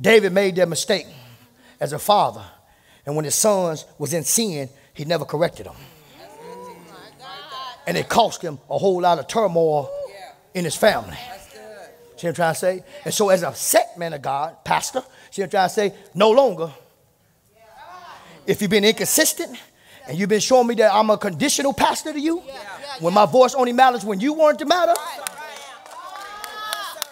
David made that mistake as a father. And when his sons was in sin, he never corrected them. And it cost him a whole lot of turmoil in his family. See what I'm trying to say? And so as a set man of God, pastor, see what I'm trying to say? No longer If you've been inconsistent and you've been showing me that I'm a conditional pastor to you, when my voice only matters when you want it to matter,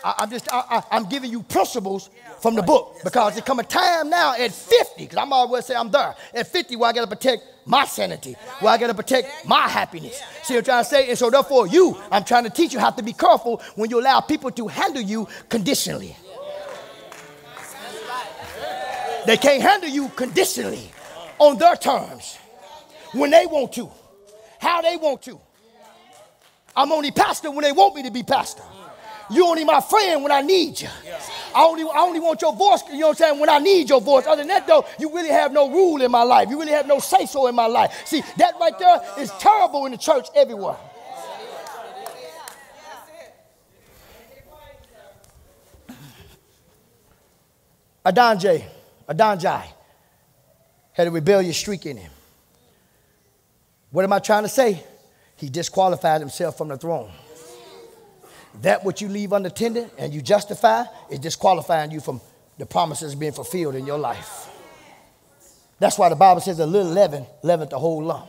I'm giving you principles from the book, because there come a time now at 50, because I'm always saying I'm there, at 50 where I got to protect my sanity, where I got to protect my happiness. See what I'm trying to say? And so therefore you, I'm trying to teach you how to be careful when you allow people to handle you conditionally. They can't handle you conditionally on their terms, when they want to, how they want to. I'm only pastor when they want me to be pastor. You only my friend when I need you. I only want your voice, you know what I'm saying, when I need your voice. Other than that, though, you really have no rule in my life. You really have no say-so in my life. See, that right there is terrible in the church everywhere. Adonijah had a rebellious streak in him. What am I trying to say? He disqualified himself from the throne. That what you leave unattended and you justify is disqualifying you from the promises being fulfilled in your life. That's why the Bible says a little leaven leaveneth the whole lump.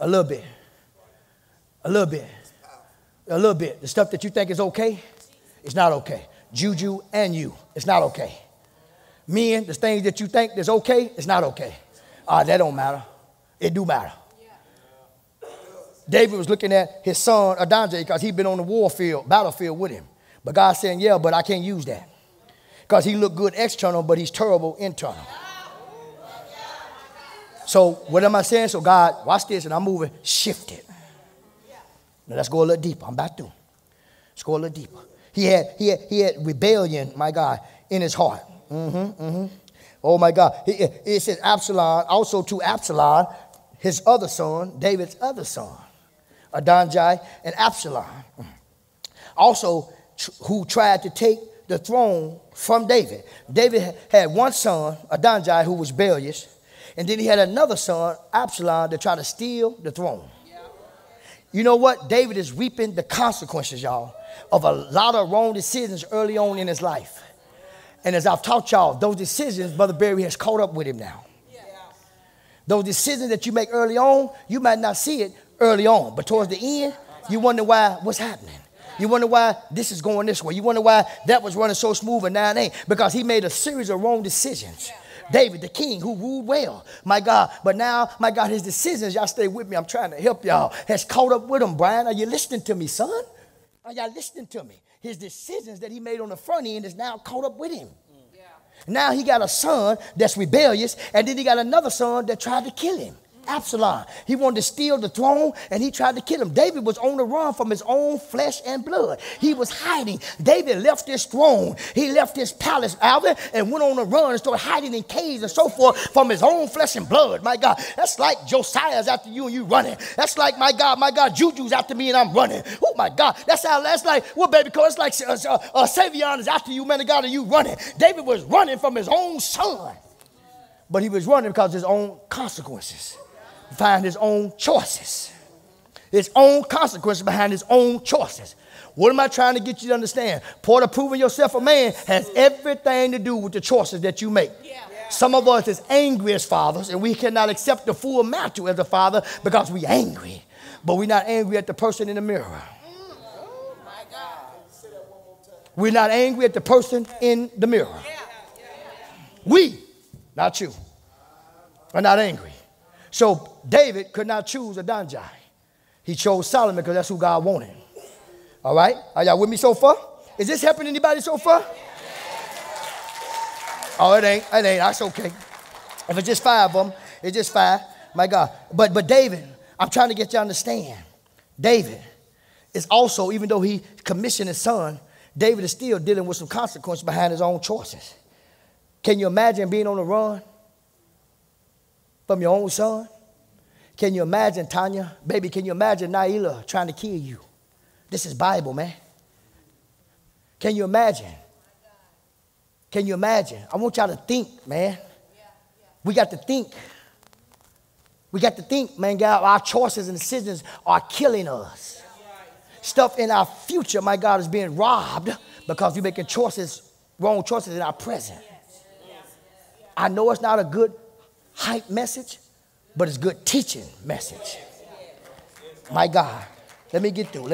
A little bit. A little bit. A little bit. The stuff that you think is okay, it's not okay. Juju and you, it's not okay. Men, the things that you think is okay, it's not okay. That don't matter. It do matter. David was looking at his son Adonijah because he'd been on the battlefield with him. But God's saying, yeah, but I can't use that. Because he looked good external, but he's terrible internal. So what am I saying? So God, watch this, and I'm moving, shift it. Now let's go a little deeper. I'm about to. Let's go a little deeper. He had rebellion, my God, in his heart. Oh, my God. It says Absalom, also to Absalom, his other son, David's other son, Adonijah and Absalom, also who tried to take the throne from David. David had one son, Adonijah, who was rebellious, and then he had another son, Absalom, that tried to steal the throne. You know what? David is reaping the consequences, y'all, of a lot of wrong decisions early on in his life. And as I've taught y'all, those decisions, Brother Barry has caught up with him now. Those decisions that you make early on, you might not see it early on, but towards the end, you wonder why, what's happening? You wonder why this is going this way. You wonder why that was running so smooth and now it ain't, because he made a series of wrong decisions. David, the king who ruled well, my God. But now, my God, his decisions, y'all stay with me, I'm trying to help y'all, has caught up with him. Brian, are you listening to me, son? Are y'all listening to me? His decisions that he made on the front end is now caught up with him. Now he got a son that's rebellious, and then he got another son that tried to kill him, Absalom. He wanted to steal the throne, and he tried to kill him. David was on the run from his own flesh and blood. He was hiding. David left his throne. He left his palace, Alvin, and went on the run and started hiding in caves and so forth from his own flesh and blood. My God, that's like Josiah's after you and you running. That's like, my God, Juju's after me and I'm running. Oh, my God, that's like, well, baby, because it's like Savion is after you, man of God, and you running. David was running from his own son, but he was running because of his own consequences. Find his own choices, his own consequences behind his own choices. What am I trying to get you to understand? Part of proving yourself a man has everything to do with the choices that you make. Some of us is angry as fathers, and we cannot accept the full mantle as a father because we're angry, but we're not angry at the person in the mirror. We're not angry at the person in the mirror. We, not you, are not angry. So David could not choose Adonijah. He chose Solomon because that's who God wanted. All right? Are y'all with me so far? Is this helping anybody so far? Oh, it ain't. It ain't. That's okay. If it's just five of them, it's just five. My God. But David, I'm trying to get you to understand. David is also, even though he commissioned his son, David is still dealing with some consequences behind his own choices. Can you imagine being on the run from your own son? Can you imagine, Tanya? Baby, can you imagine Naila trying to kill you? This is Bible, man. Can you imagine? Can you imagine? I want y'all to think, man. We got to think. We got to think, man, God. Our choices and decisions are killing us. Stuff in our future, my God, is being robbed because we're making choices, wrong choices in our present. I know it's not a good hype message, but it's good teaching message. My God. Let me get through.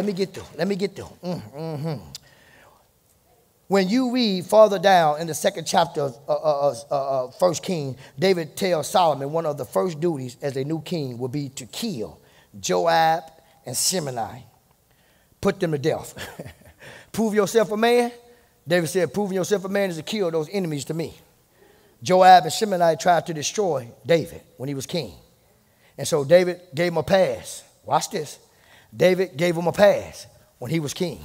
When you read farther down in the second chapter of 1 Kings, David tells Solomon one of the first duties as a new king will be to kill Joab and Shimei. Put them to death. Prove yourself a man. David said, proving yourself a man is to kill those enemies to me. Joab and Shimei tried to destroy David when he was king. And so David gave him a pass. Watch this. David gave him a pass when he was king.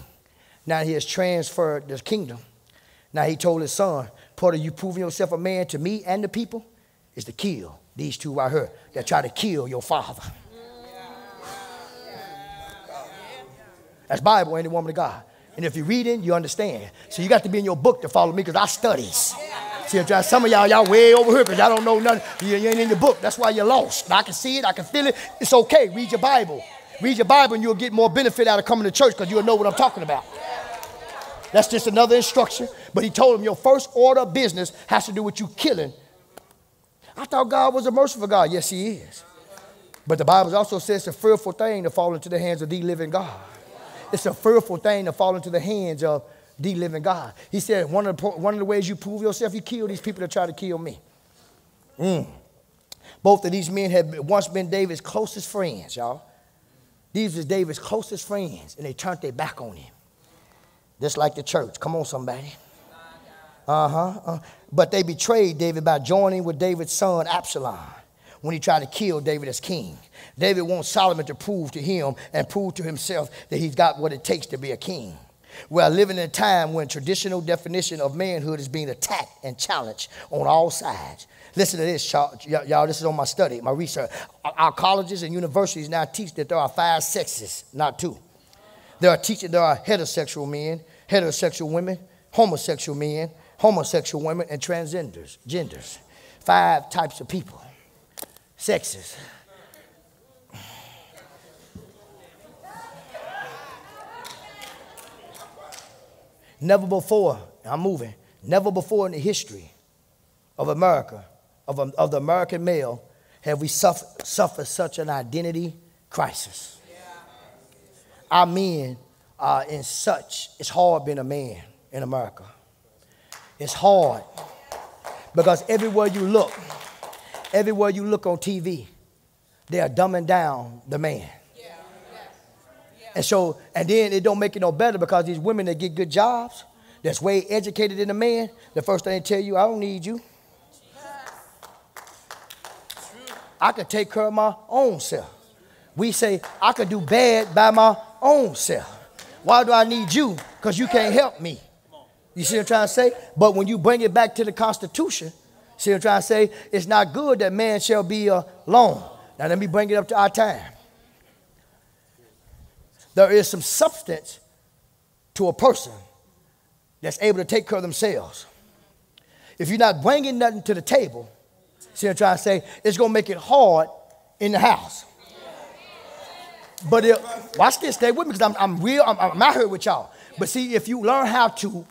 Now he has transferred the kingdom. Now he told his son, part of you proving yourself a man to me and the people is to kill these two right here that try to kill your father. That's Bible, ain't it, woman of God? And if you're reading, you understand. So you got to be in your book to follow me because I studies. See, some of y'all way over here because y'all don't know nothing. You ain't in your book. That's why you're lost. Now I can see it. I can feel it. It's okay. Read your Bible. Read your Bible and you'll get more benefit out of coming to church because you'll know what I'm talking about. That's just another instruction. But he told him your first order of business has to do with you killing. I thought God was a merciful God. Yes, he is. But the Bible also says it's a fearful thing to fall into the hands of the living God. It's a fearful thing to fall into the hands of the living God. He said, one of the ways you prove yourself, you kill these people that try to kill me. Both of these men had once been David's closest friends, y'all. These was David's closest friends, and they turned their back on him. Just like the church. Come on, somebody. But they betrayed David by joining with David's son, Absalom, when he tried to kill David as king. David wants Solomon to prove to him and prove to himself that he's got what it takes to be a king. We are living in a time when traditional definition of manhood is being attacked and challenged on all sides. Listen to this, y'all. This is on my study, my research. Our colleges and universities now teach that there are 5 sexes, not 2. There are heterosexual men, heterosexual women, homosexual men, homosexual women, and transgenders. 5 types of people. Sexes. Never before, I'm moving, never before in the history of America, of the American male, have we suffered such an identity crisis. Our men are in such, it's hard being a man in America. It's hard because everywhere you look on TV, they are dumbing down the man. And then it don't make it no better because these women that get good jobs, that's way educated than a man, the first thing they tell you, I don't need you. I can take care of my own self. We say, I can do bad by my own self. Why do I need you? Because you can't help me. You see what I'm trying to say? But when you bring it back to the Constitution, see what I'm trying to say? It's not good that man shall be alone. Now let me bring it up to our time. There is some substance to a person that's able to take care of themselves. If you're not bringing nothing to the table, see what I'm trying to say? It's going to make it hard in the house. But watch this. Stay with me because I'm real. I'm out here with y'all. But see, if you learn how to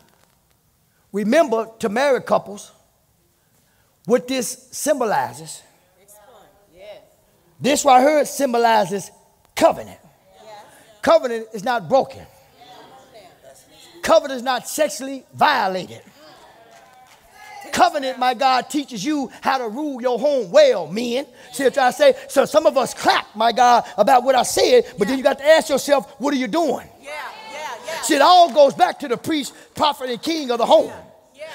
remember to marry couples, what this symbolizes, this right here symbolizes covenant. Covenant is not broken. Covenant is not sexually violated. Covenant, my God, teaches you how to rule your home well, men. See what I say? So some of us clap, my God, about what I said, but then you got to ask yourself, what are you doing? See, it all goes back to the priest, prophet, and king of the home.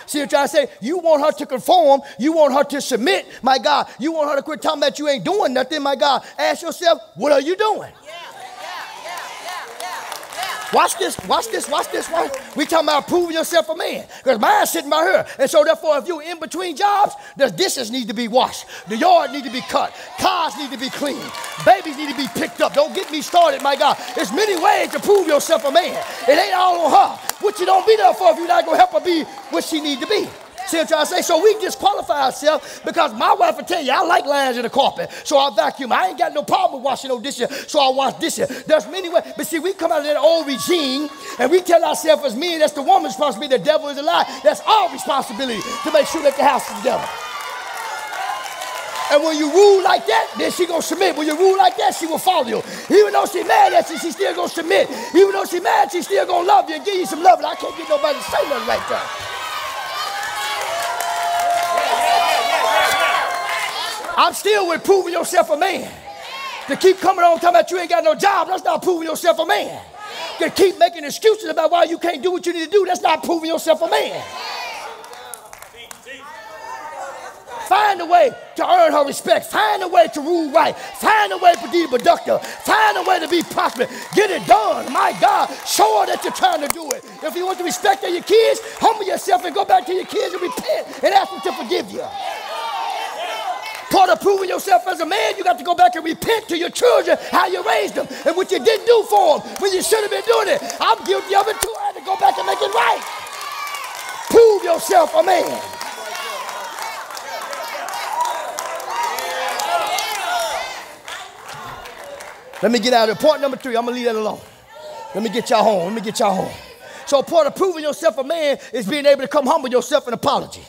See what I say? You want her to conform. You want her to submit, my God. You want her to quit talking about you ain't doing nothing, my God. Ask yourself, what are you doing? Watch this. We talking about proving yourself a man. Because mine's sitting right here. And so therefore, if you're in between jobs, the dishes need to be washed. The yard need to be cut. Cars need to be cleaned. Babies need to be picked up. Don't get me started, my God. There's many ways to prove yourself a man. It ain't all on her. What you don't be there for if you're not going to help her be what she need to be. See what I'm trying to say? So we disqualify ourselves because my wife will tell you, I like lines in the carpet, so I vacuum. I ain't got no problem with washing no dishes, so I wash dishes. There's many ways. But see, we come out of that old regime, and we tell ourselves as men, that's the woman's responsibility, the devil is a lie. That's our responsibility to make sure that the house is together. And when you rule like that, then she gonna submit. When you rule like that, she will follow you. Even though she mad at you, she still gonna submit. Even though she mad, she still gonna love you and give you some love. And I can't get nobody to say nothing like that. I'm still with proving yourself a man. To keep coming on talking about you ain't got no job, that's not proving yourself a man. To keep making excuses about why you can't do what you need to do, that's not proving yourself a man. Find a way to earn her respect. Find a way to rule right. Find a way to be productive. Find a way to be prosperous. Get it done. My God, show her that you're trying to do it. If you want the respect of your kids, humble yourself and go back to your kids and repent and ask them to forgive you. Part of proving yourself as a man, you got to go back and repent to your children how you raised them and what you didn't do for them when you should have been doing it. I'm guilty of it too. I had to go back and make it right. Prove yourself a man. Let me get out of here. Point number three. I'm going to leave that alone. Let me get y'all home. Let me get y'all home. So part of proving yourself a man is being able to come humble yourself in apology.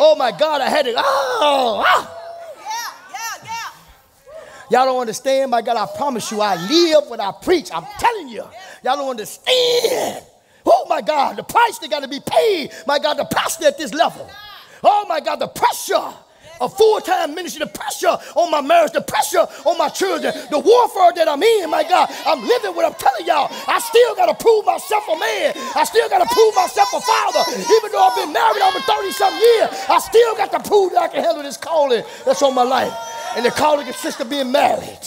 Oh, my God, I had it. Oh, ah. Y'all don't understand, my God, I promise you, I live what I preach. I'm telling you. Y'all don't understand. Oh, my God, the price that got to be paid. My God, the pastor at this level. Oh, my God, the pressure of full-time ministry, the pressure on my marriage, the pressure on my children, the warfare that I'm in, my God. I'm living what I'm telling y'all. I still got to prove myself a man. I still got to prove myself a father. Even though I've been married over 30-something years, I still got to prove that I can handle this calling that's on my life. And the calling of sister being married.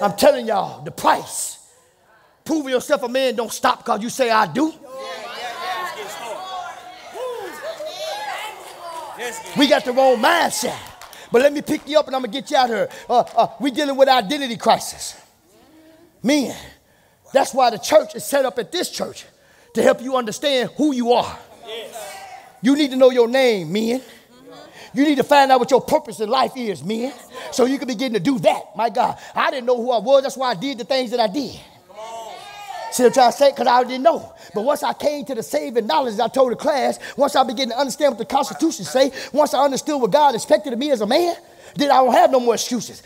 I'm telling y'all, the price. Proving yourself a man don't stop because you say I do. We got the wrong mindset. But let me pick you up and I'm going to get you out of here. We're dealing with identity crisis. Men, that's why the church is set up at this church. To help you understand who you are. You need to know your name, men. You need to find out what your purpose in life is, men. So you can begin to do that. My God, I didn't know who I was. That's why I did the things that I did. See what I'm trying to say? Because I didn't know. But once I came to the saving knowledge, I told the class, once I began to understand what the Constitution say, once I understood what God expected of me as a man, then I don't have no more excuses.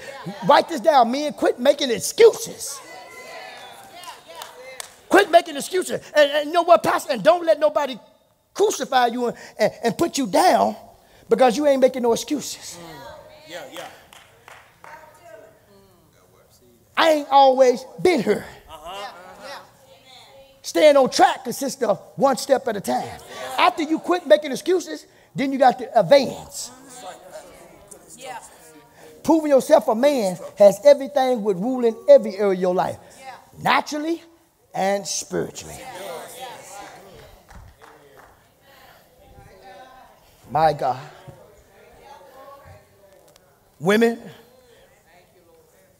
Write this down, men. Quit making excuses. Quit making excuses. And you know what, Pastor? And don't let nobody crucify you and put you down. Because you ain't making no excuses. Yeah. I ain't always been here. Staying on track consists of one step at a time. After you quit making excuses, then you got to advance. Proving yourself a man has everything with ruling every area of your life. Naturally and spiritually. My God. Women,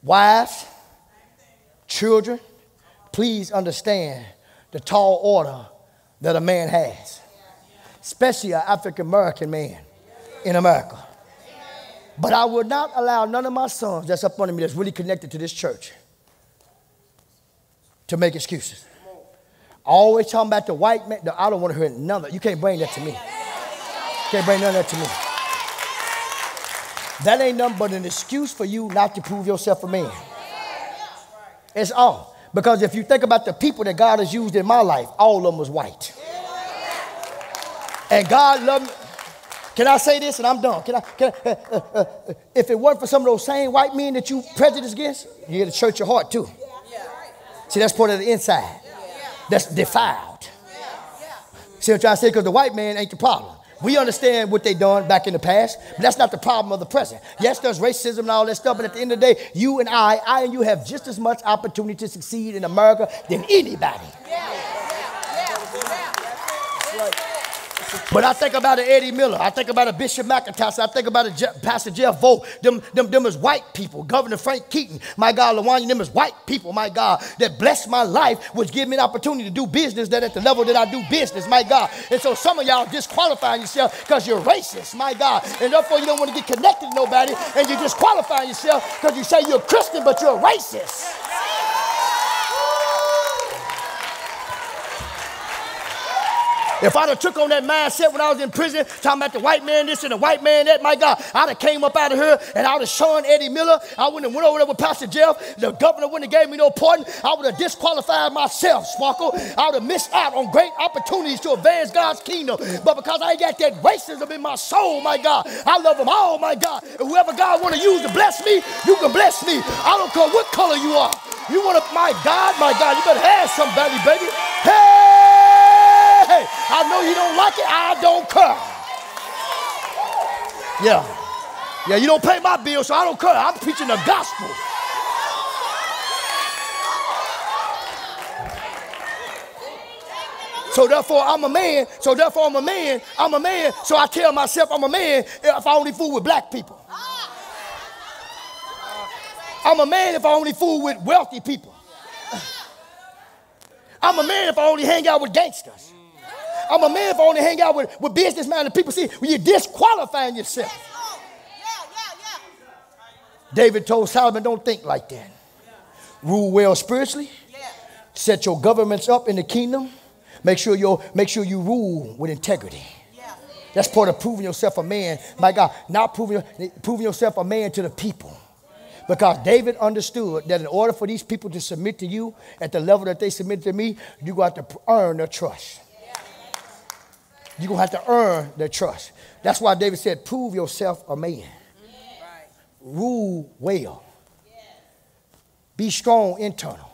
wives, children, please understand the tall order that a man has, especially an African-American man in America. But I will not allow none of my sons that's up under me that's really connected to this church to make excuses. Always talking about the white man. No, I don't want to hear none of that. You can't bring that to me. Can't bring none of that to me. That ain't nothing but an excuse for you not to prove yourself a man. It's all. Because if you think about the people that God has used in my life, all of them was white. And God loved me. Can I say this and I'm done? Can I, if it weren't for some of those same white men that you prejudiced against, you get to church your heart too. See, that's part of the inside. That's defiled. See what I'm trying to say? Because the white man ain't the problem. We understand what they done back in the past, but that's not the problem of the present. Yes, there's racism and all that stuff, but at the end of the day, you and I and you have just as much opportunity to succeed in America than anybody. But I think about an Eddie Miller. I think about a Bishop McIntosh. I think about a Pastor Jeff Vogt. Them is white people. Governor Frank Keaton. My God, LaWanya, them is white people, my God, that blessed my life, which gave me an opportunity to do business that at the level that I do business, my God. And so some of y'all disqualifying yourself because you're racist, my God. And therefore you don't want to get connected to nobody and you're disqualifying yourself because you say you're a Christian but you're a racist. If I'd have took on that mindset when I was in prison, talking about the white man this and the white man that, my God, I'd have came up out of here and I would have shown Eddie Miller. I wouldn't have went over there with Pastor Jeff. The governor wouldn't have gave me no pardon. I would have disqualified myself, Sparkle. I would have missed out on great opportunities to advance God's kingdom. But because I ain't got that racism in my soul, my God, I love them all, my God. And whoever God want to use to bless me, you can bless me. I don't care what color you are. You want to, my God, you better have somebody, baby. Hey, I know you don't like it. I don't care. Yeah, you don't pay my bill, so I don't care. I'm preaching the gospel. So therefore, I'm a man. So I tell myself I'm a man if I only fool with black people. I'm a man if I only fool with wealthy people. I'm a man if I only hang out with gangsters. I'm a man if I only hang out with business-minded people. See, when you're disqualifying yourself. David told Solomon, don't think like that. Rule well spiritually. Set your governments up in the kingdom. Make sure you rule with integrity. That's part of proving yourself a man. My God, not proving yourself a man to the people. Because David understood that in order for these people to submit to you at the level that they submit to me, you're going to have to earn their trust. You're going to have to earn their trust. That's why David said, prove yourself a man. Rule well. Be strong internal.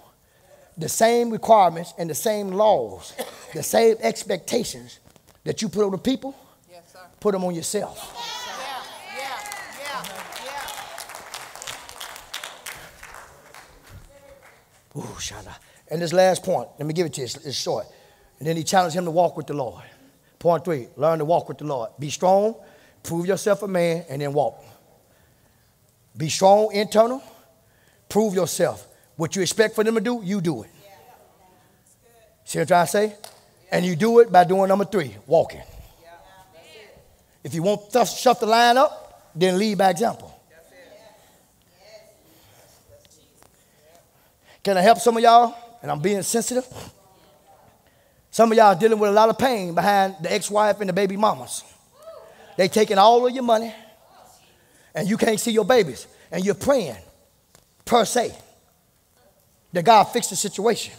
The same requirements and the same laws, the same expectations that you put on the people, put them on yourself. Ooh, and this last point, let me give it to you, it's short. And then he challenged him to walk with the Lord. Point three, learn to walk with the Lord. Be strong, prove yourself a man, and then walk. Be strong internal, prove yourself. What you expect for them to do, you do it. See what I'm trying to say? And you do it by doing number three, walking. If you want to shut the line up, then lead by example. Can I help some of y'all? And I'm being sensitive. Some of y'all are dealing with a lot of pain behind the ex-wife and the baby mamas. They taking all of your money, and you can't see your babies. And you're praying, per se, that God fix the situation.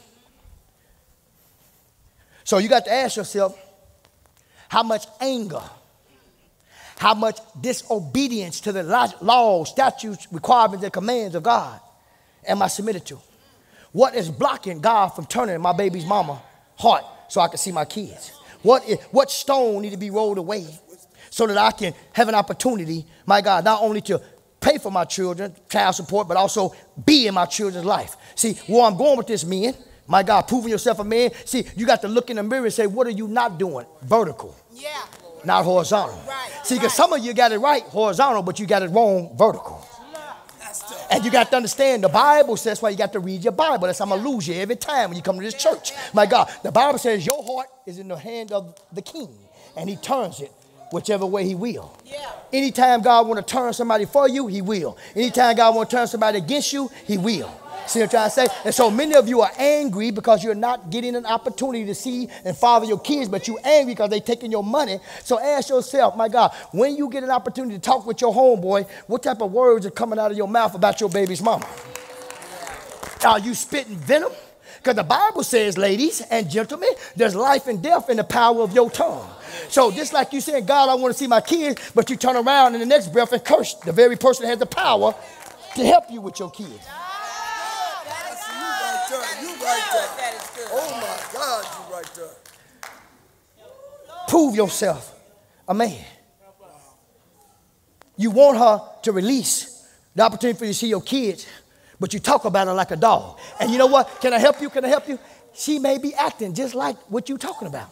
So you got to ask yourself, how much anger, how much disobedience to the laws, statutes, requirements, and commands of God am I submitted to? What is blocking God from turning my baby's mama heart so I can see my kids? What stone need to be rolled away so that I can have an opportunity, my God, not only to pay for my children, child support, but also be in my children's life? See, where I'm going with this, man, my God, proving yourself a man. See, you got to look in the mirror and say, what are you not doing? Vertical, not horizontal. See, because some of you got it right horizontal, but you got it wrong vertical. And you got to understand the Bible says, that's why you got to read your Bible. That's how I'm going to lose you every time when you come to this church. My God, the Bible says your heart is in the hand of the king, and he turns it whichever way he will. Anytime God want to turn somebody for you, he will. Anytime God want to turn somebody against you, he will. See what I'm trying to say? And so many of you are angry because you're not getting an opportunity to see and father your kids, but you're angry because they're taking your money. So ask yourself, my God, when you get an opportunity to talk with your homeboy, what type of words are coming out of your mouth about your baby's mama? Are you spitting venom? Because the Bible says, ladies and gentlemen, there's life and death in the power of your tongue. So just like you saying, God, I want to see my kids, but you turn around in the next breath and curse the very person that has the power to help you with your kids. Oh my God, you right there. Prove yourself a man. You want her to release the opportunity for you to see your kids, but you talk about her like a dog. And you know what? Can I help you? Can I help you? She may be acting just like what you're talking about.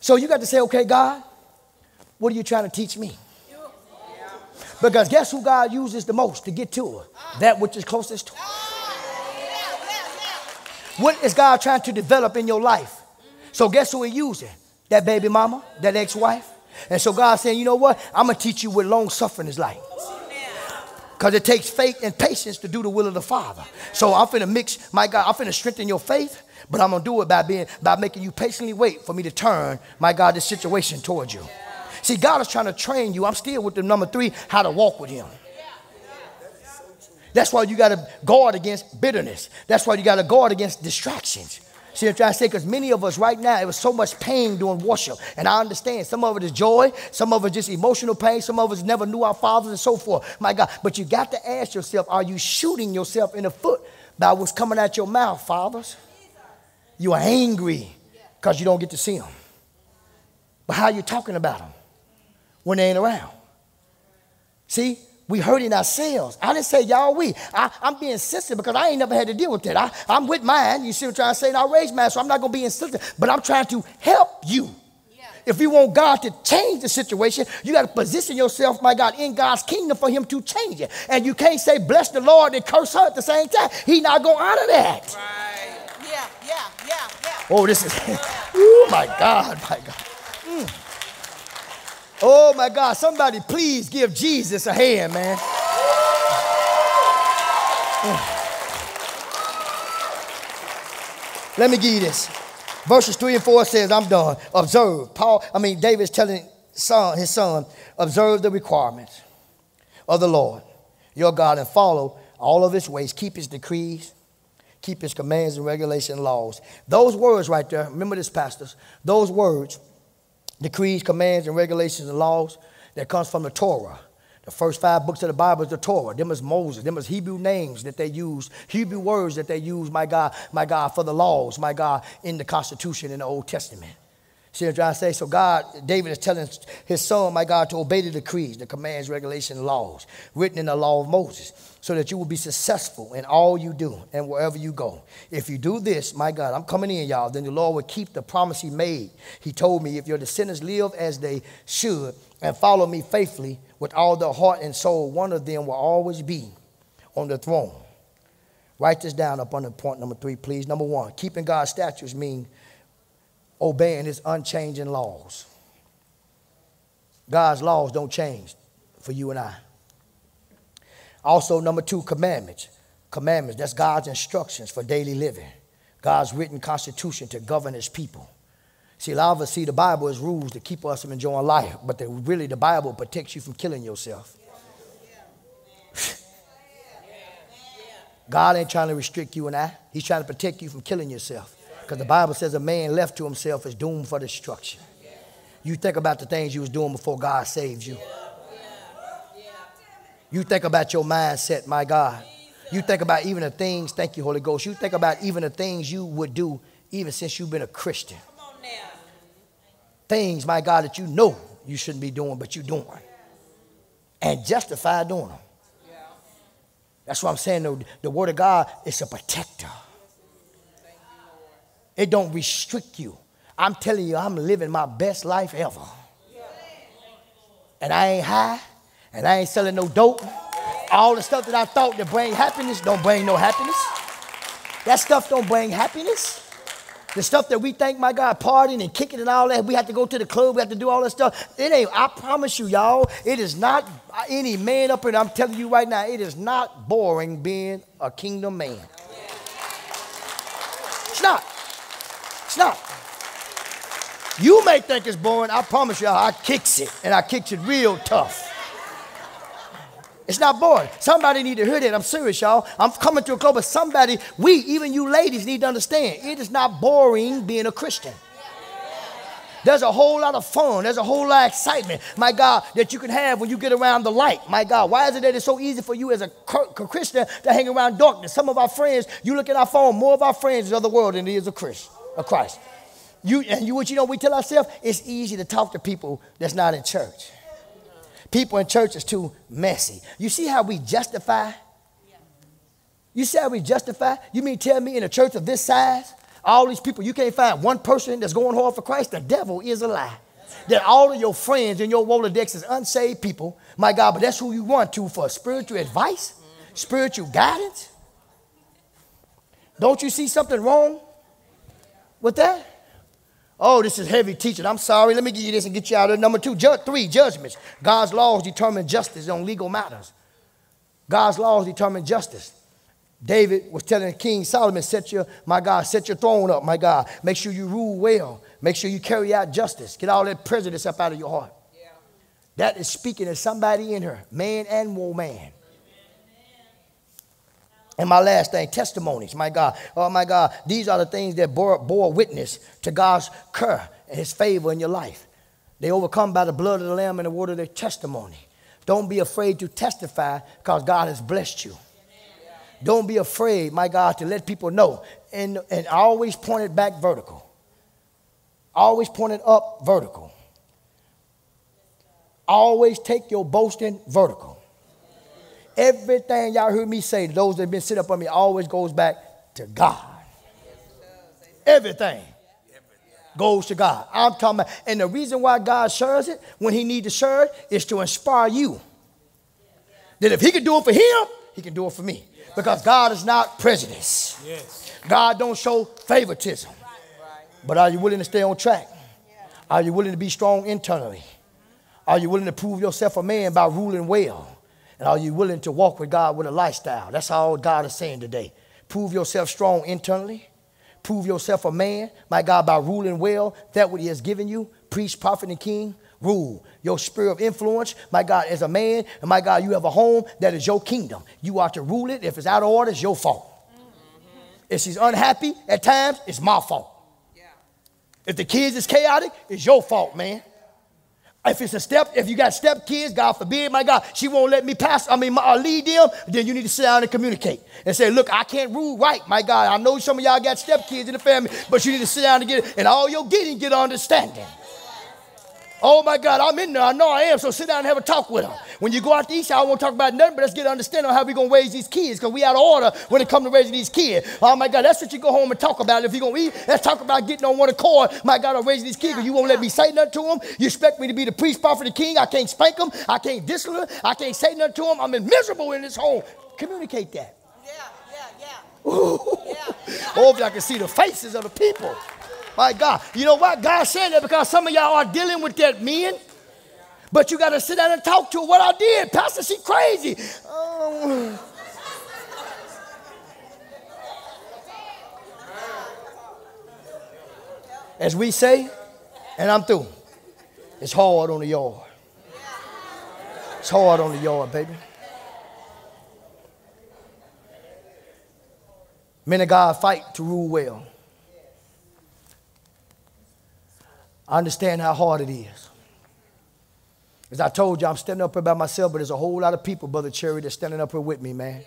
So you got to say, okay, God, what are you trying to teach me? Because guess who God uses the most to get to her? That which is closest to her. What is God trying to develop in your life? So guess who he's using? That baby mama, that ex-wife. And so God's saying, you know what? I'm going to teach you what long suffering is like. Because it takes faith and patience to do the will of the Father. So I'm finna mix, my God, I'm finna strengthen your faith, but I'm gonna do it by making you patiently wait for me to turn, my God, this situation towards you. See, God is trying to train you. I'm still with the number three, how to walk with him. That's why you got to guard against bitterness. That's why you got to guard against distractions. See what I'm trying to say? Because many of us right now, it was so much pain during worship. And I understand some of it is joy. Some of it is just emotional pain. Some of us never knew our fathers and so forth. My God. But you got to ask yourself, are you shooting yourself in the foot by what's coming out your mouth, fathers? You are angry because you don't get to see them. But how are you talking about them when they ain't around? See? We hurting ourselves. I didn't say y'all we. I'm being sensitive because I ain't never had to deal with that. I'm with mine. You see what I'm trying to say? And I raised mine, so I'm not going to be insensitive. But I'm trying to help you. Yeah. If you want God to change the situation, you got to position yourself, my God, in God's kingdom for him to change it. And you can't say bless the Lord and curse her at the same time. He's not going to honor that. Right. Yeah, yeah, yeah, yeah. Oh, this is, oh my God, my God. Mm. Oh, my God. Somebody please give Jesus a hand, man. Let me give you this. Verses 3 and 4 says, I'm done. Observe. David's telling his son, observe the requirements of the Lord, your God, and follow all of his ways. Keep his decrees. Keep his commands and regulations and laws. Those words right there, remember this, pastors, those words, decrees, commands, and regulations and laws that comes from the Torah. The first 5 books of the Bible is the Torah. Them is Moses. Them is Hebrew names that they use, Hebrew words that they use, my God, for the laws, my God, in the Constitution in the Old Testament. See what I'm trying to say? So God, David is telling his son, my God, to obey the decrees, the commands, regulations, and laws written in the law of Moses so that you will be successful in all you do and wherever you go. If you do this, my God, I'm coming in, y'all, then the Lord will keep the promise he made. He told me if your descendants live as they should and follow me faithfully with all their heart and soul, one of them will always be on the throne. Write this down up under point number 3, please. Number 1, keeping God's statutes means obeying his unchanging laws. God's laws don't change for you and I. Also, number 2, commandments. Commandments, that's God's instructions for daily living. God's written constitution to govern his people. See, a lot of us see the Bible as rules to keep us from enjoying life, but really the Bible protects you from killing yourself. God ain't trying to restrict you and I. He's trying to protect you from killing yourself. Because the Bible says a man left to himself is doomed for destruction. You think about the things you was doing before God saved you. You think about your mindset, my God. You think about even the things, thank you, Holy Ghost. You think about even the things you would do even since you've been a Christian. Things, my God, that you know you shouldn't be doing, but you're doing. And justify doing them. That's what I'm saying. The Word of God is a protector. It don't restrict you. I'm telling you, I'm living my best life ever. And I ain't high, and I ain't selling no dope. All the stuff that I thought that bring happiness don't bring no happiness. That stuff don't bring happiness. The stuff that we think, my God, partying and kicking and all that, we have to go to the club, we have to do all that stuff. It ain't, I promise you, y'all, it is not any man up here. I'm telling you right now, it is not boring being a kingdom man. It's not. It's not. You may think it's boring. I promise y'all, I kicks it, and I kicks it real tough. It's not boring. Somebody need to hear that. I'm serious, y'all. I'm coming to a club, but somebody, even you ladies, need to understand, it is not boring being a Christian. There's a whole lot of fun. There's a whole lot of excitement, my God, that you can have when you get around the light. My God, why is it that it's so easy for you as a Christian to hang around darkness? Some of our friends, you look at our phone, more of our friends is of the world than it is of Christ. Of Christ. You know, we tell ourselves it's easy to talk to people that's not in church. People in church is too messy. You see how we justify? You see how we justify? You mean tell me in a church of this size, all these people, you can't find one person that's going hard for Christ? The devil is a lie. That all of your friends in your Rolodex is unsaved people. My God, but that's who you want to for spiritual advice, spiritual guidance. Don't you see something wrong with that? Oh, this is heavy teaching. I'm sorry. Let me give you this and get you out of it. Number 2, 3, judgments. God's laws determine justice on legal matters. God's laws determine justice. David was telling King Solomon, set your throne up, my God. Make sure you rule well. Make sure you carry out justice. Get all that prejudice up out of your heart. Yeah. That is speaking to somebody in her, man and woman. Amen. And my last thing, testimonies, my God. Oh, my God, these are the things that bore witness to God's care and his favor in your life. They overcome by the blood of the Lamb and the word of their testimony. Don't be afraid to testify because God has blessed you. Don't be afraid, my God, to let people know. And always point it back vertical. Always point it up vertical. Always take your boasting vertical. Everything y'all heard me say, those that have been sitting up on me, always goes back to God. Everything goes to God. I'm talking about, and the reason why God shares it when he needs to share it is to inspire you. That if he can do it for him, he can do it for me. Because God is not prejudiced. Yes. God don't show favoritism. Right. But are you willing to stay on track? Yeah. Are you willing to be strong internally? Are you willing to prove yourself a man by ruling well? And are you willing to walk with God with a lifestyle? That's all God is saying today. Prove yourself strong internally. Prove yourself a man, my God, by ruling well. That what he has given you, priest, prophet, and king. Rule your sphere of influence, my God, as a man, and my God, you have a home that is your kingdom. You are to rule it. If it's out of order, it's your fault. Mm-hmm. If she's unhappy at times, it's my fault. Yeah. If the kids is chaotic, it's your fault, man. If it's if you got step kids, God forbid, my God, she won't let me lead them, then you need to sit down and communicate and say, look, I can't rule right, my God. I know some of y'all got step kids in the family, but you need to sit down and get it, and all your getting, get understanding. Oh, my God, I'm in there. I know I am, so sit down and have a talk with them. When you go out to East, I won't talk about nothing, but let's get an understanding on how we're going to raise these kids because we out of order when it comes to raising these kids. Oh, my God, that's what you go home and talk about. If you're going to eat, let's talk about getting on one accord. My God, I'm raising these kids because you won't let me say nothing to them. You expect me to be the priest, prophet, the king. I can't spank them. I can't discipline them. I can't say nothing to them. I'm miserable in this home. Communicate that. Yeah. Oh, if I can see the faces of the people. My God, you know what? God said that because some of y'all are dealing with that, men. But you got to sit down and talk to her. What I did, Pastor, she crazy. As we say, and I'm through, it's hard on the yard. It's hard on the yard, baby. Men of God fight to rule well. I understand how hard it is. As I told you, I'm standing up here by myself, but there's a whole lot of people, Brother Cherry, that's standing up here with me, man.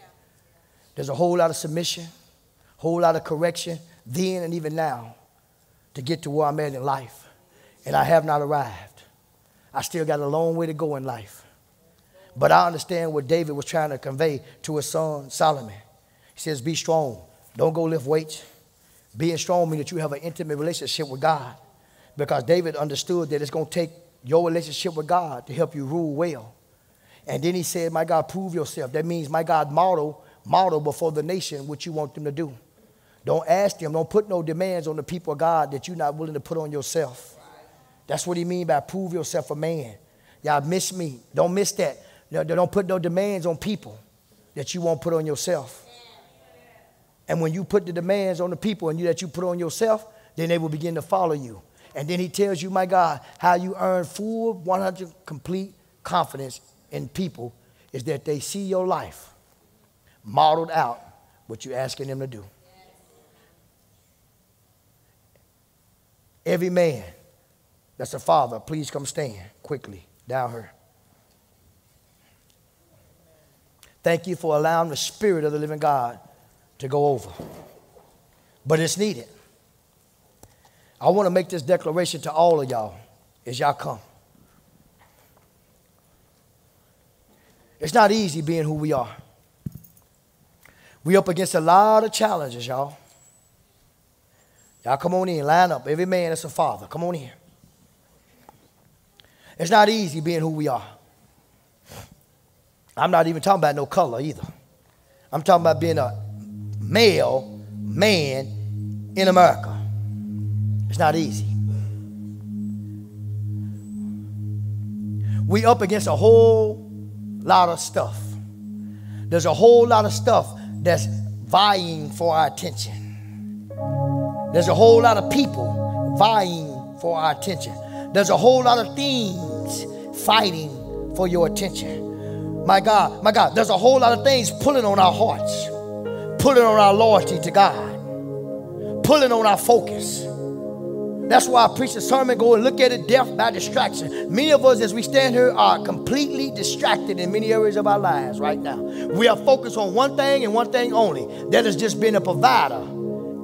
There's a whole lot of submission, a whole lot of correction, then and even now, to get to where I'm at in life. And I have not arrived. I still got a long way to go in life. But I understand what David was trying to convey to his son, Solomon. He says, be strong. Don't go lift weights. Being strong means that you have an intimate relationship with God. Because David understood that it's going to take your relationship with God to help you rule well. And then he said, my God, prove yourself. That means, my God, model before the nation what you want them to do. Don't ask them. Don't put no demands on the people of God that you're not willing to put on yourself. That's what he means by prove yourself a man. Y'all miss me. Don't miss that. Don't put no demands on people that you won't put on yourself. And when you put the demands on the people and that you put on yourself, then they will begin to follow you. And then he tells you, my God, how you earn full, 100% complete confidence in people is that they see your life modeled out what you're asking them to do. Every man that's a father, please come stand quickly down here. Thank you for allowing the Spirit of the living God to go over. But it's needed. I want to make this declaration to all of y'all as y'all come. It's not easy being who we are. We're up against a lot of challenges, y'all. Y'all come on in, line up. Every man is a father. Come on in. It's not easy being who we are. I'm not even talking about no color either. I'm talking about being a male man in America. It's not easy. We up against a whole lot of stuff. There's a whole lot of stuff that's vying for our attention. There's a whole lot of people vying for our attention. There's a whole lot of things fighting for your attention. My God, there's a whole lot of things pulling on our hearts, pulling on our loyalty to God, pulling on our focus. That's why I preach a sermon, go and look at it, death by distraction. Many of us as we stand here are completely distracted in many areas of our lives right now. We are focused on one thing and one thing only. That is just being a provider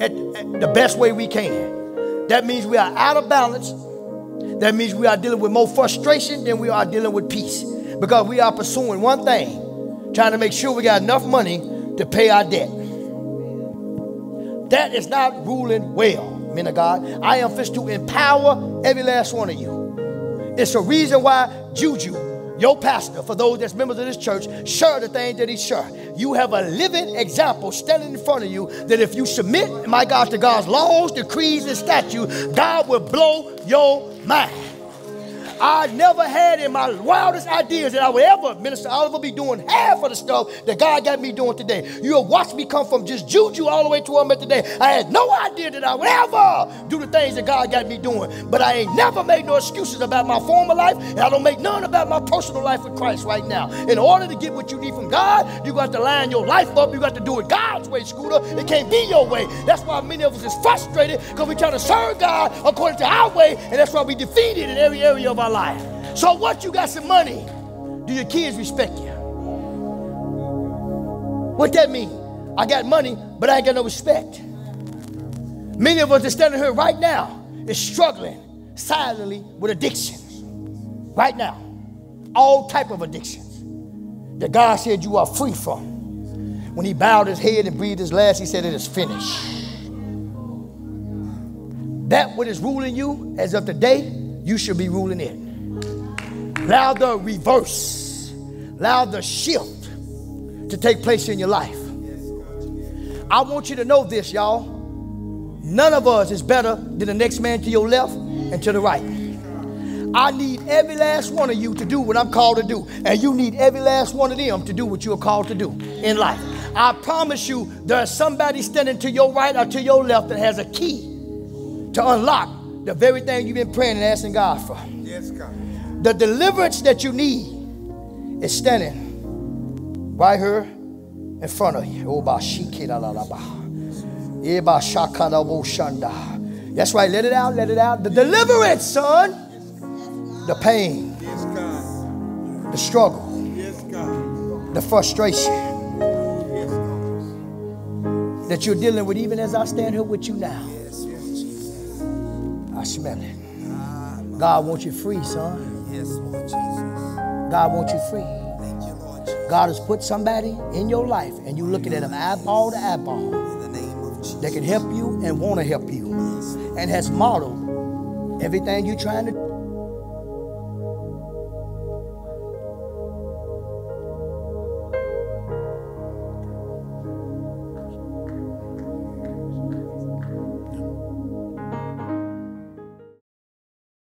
at the best way we can. That means we are out of balance. That means we are dealing with more frustration than we are dealing with peace. Because we are pursuing one thing, trying to make sure we got enough money to pay our debt. That is not ruling well. Men of God, I am finished to empower every last one of you. It's a reason why Juju, your pastor, for those that's members of this church, share the things that he shared. You have a living example standing in front of you that if you submit, my God, to God's laws, decrees, and statutes, God will blow your mind. I never had in my wildest ideas that I would ever, Minister Oliver, be doing half of the stuff that God got me doing today. You'll watch me come from just Juju all the way to where I'm at today. I had no idea that I would ever do the things that God got me doing. But I ain't never made no excuses about my former life, and I don't make none about my personal life with Christ right now. In order to get what you need from God, you got to line your life up. You got to do it God's way, Scooter. It can't be your way. That's why many of us is frustrated, because we try to serve God according to our way, and that's why we defeated in every area of our life. So what, you got some money, do your kids respect you? What that mean? I got money, but I ain't got no respect. Many of us are standing here right now is struggling silently with addictions right now, all type of addictions that God said you are free from. When he bowed his head and breathed his last, he said it is finished. That what is ruling you as of today, you should be ruling it. Allow the reverse, allow the shift to take place in your life. I want you to know this, y'all. None of us is better than the next man to your left and to the right. I need every last one of you to do what I'm called to do, and you need every last one of them to do what you're called to do in life. I promise you, there's somebody standing to your right or to your left that has a key to unlock the very thing you've been praying and asking God for. Yes, God. The deliverance that you need is standing right here in front of you. That's right. Let it out. Let it out. The deliverance, son. The pain. Yes, God. The struggle. Yes, God. The frustration. Yes, God. That you're dealing with even as I stand here with you now. I smell it. God wants you free, son. Yes, Lord Jesus. God wants you free. Thank you, Lord Jesus. God has put somebody in your life, and you're looking at them eyeball to eyeball. In the name of Jesus. They can help you and want to help you, and has modeled everything you're trying to do.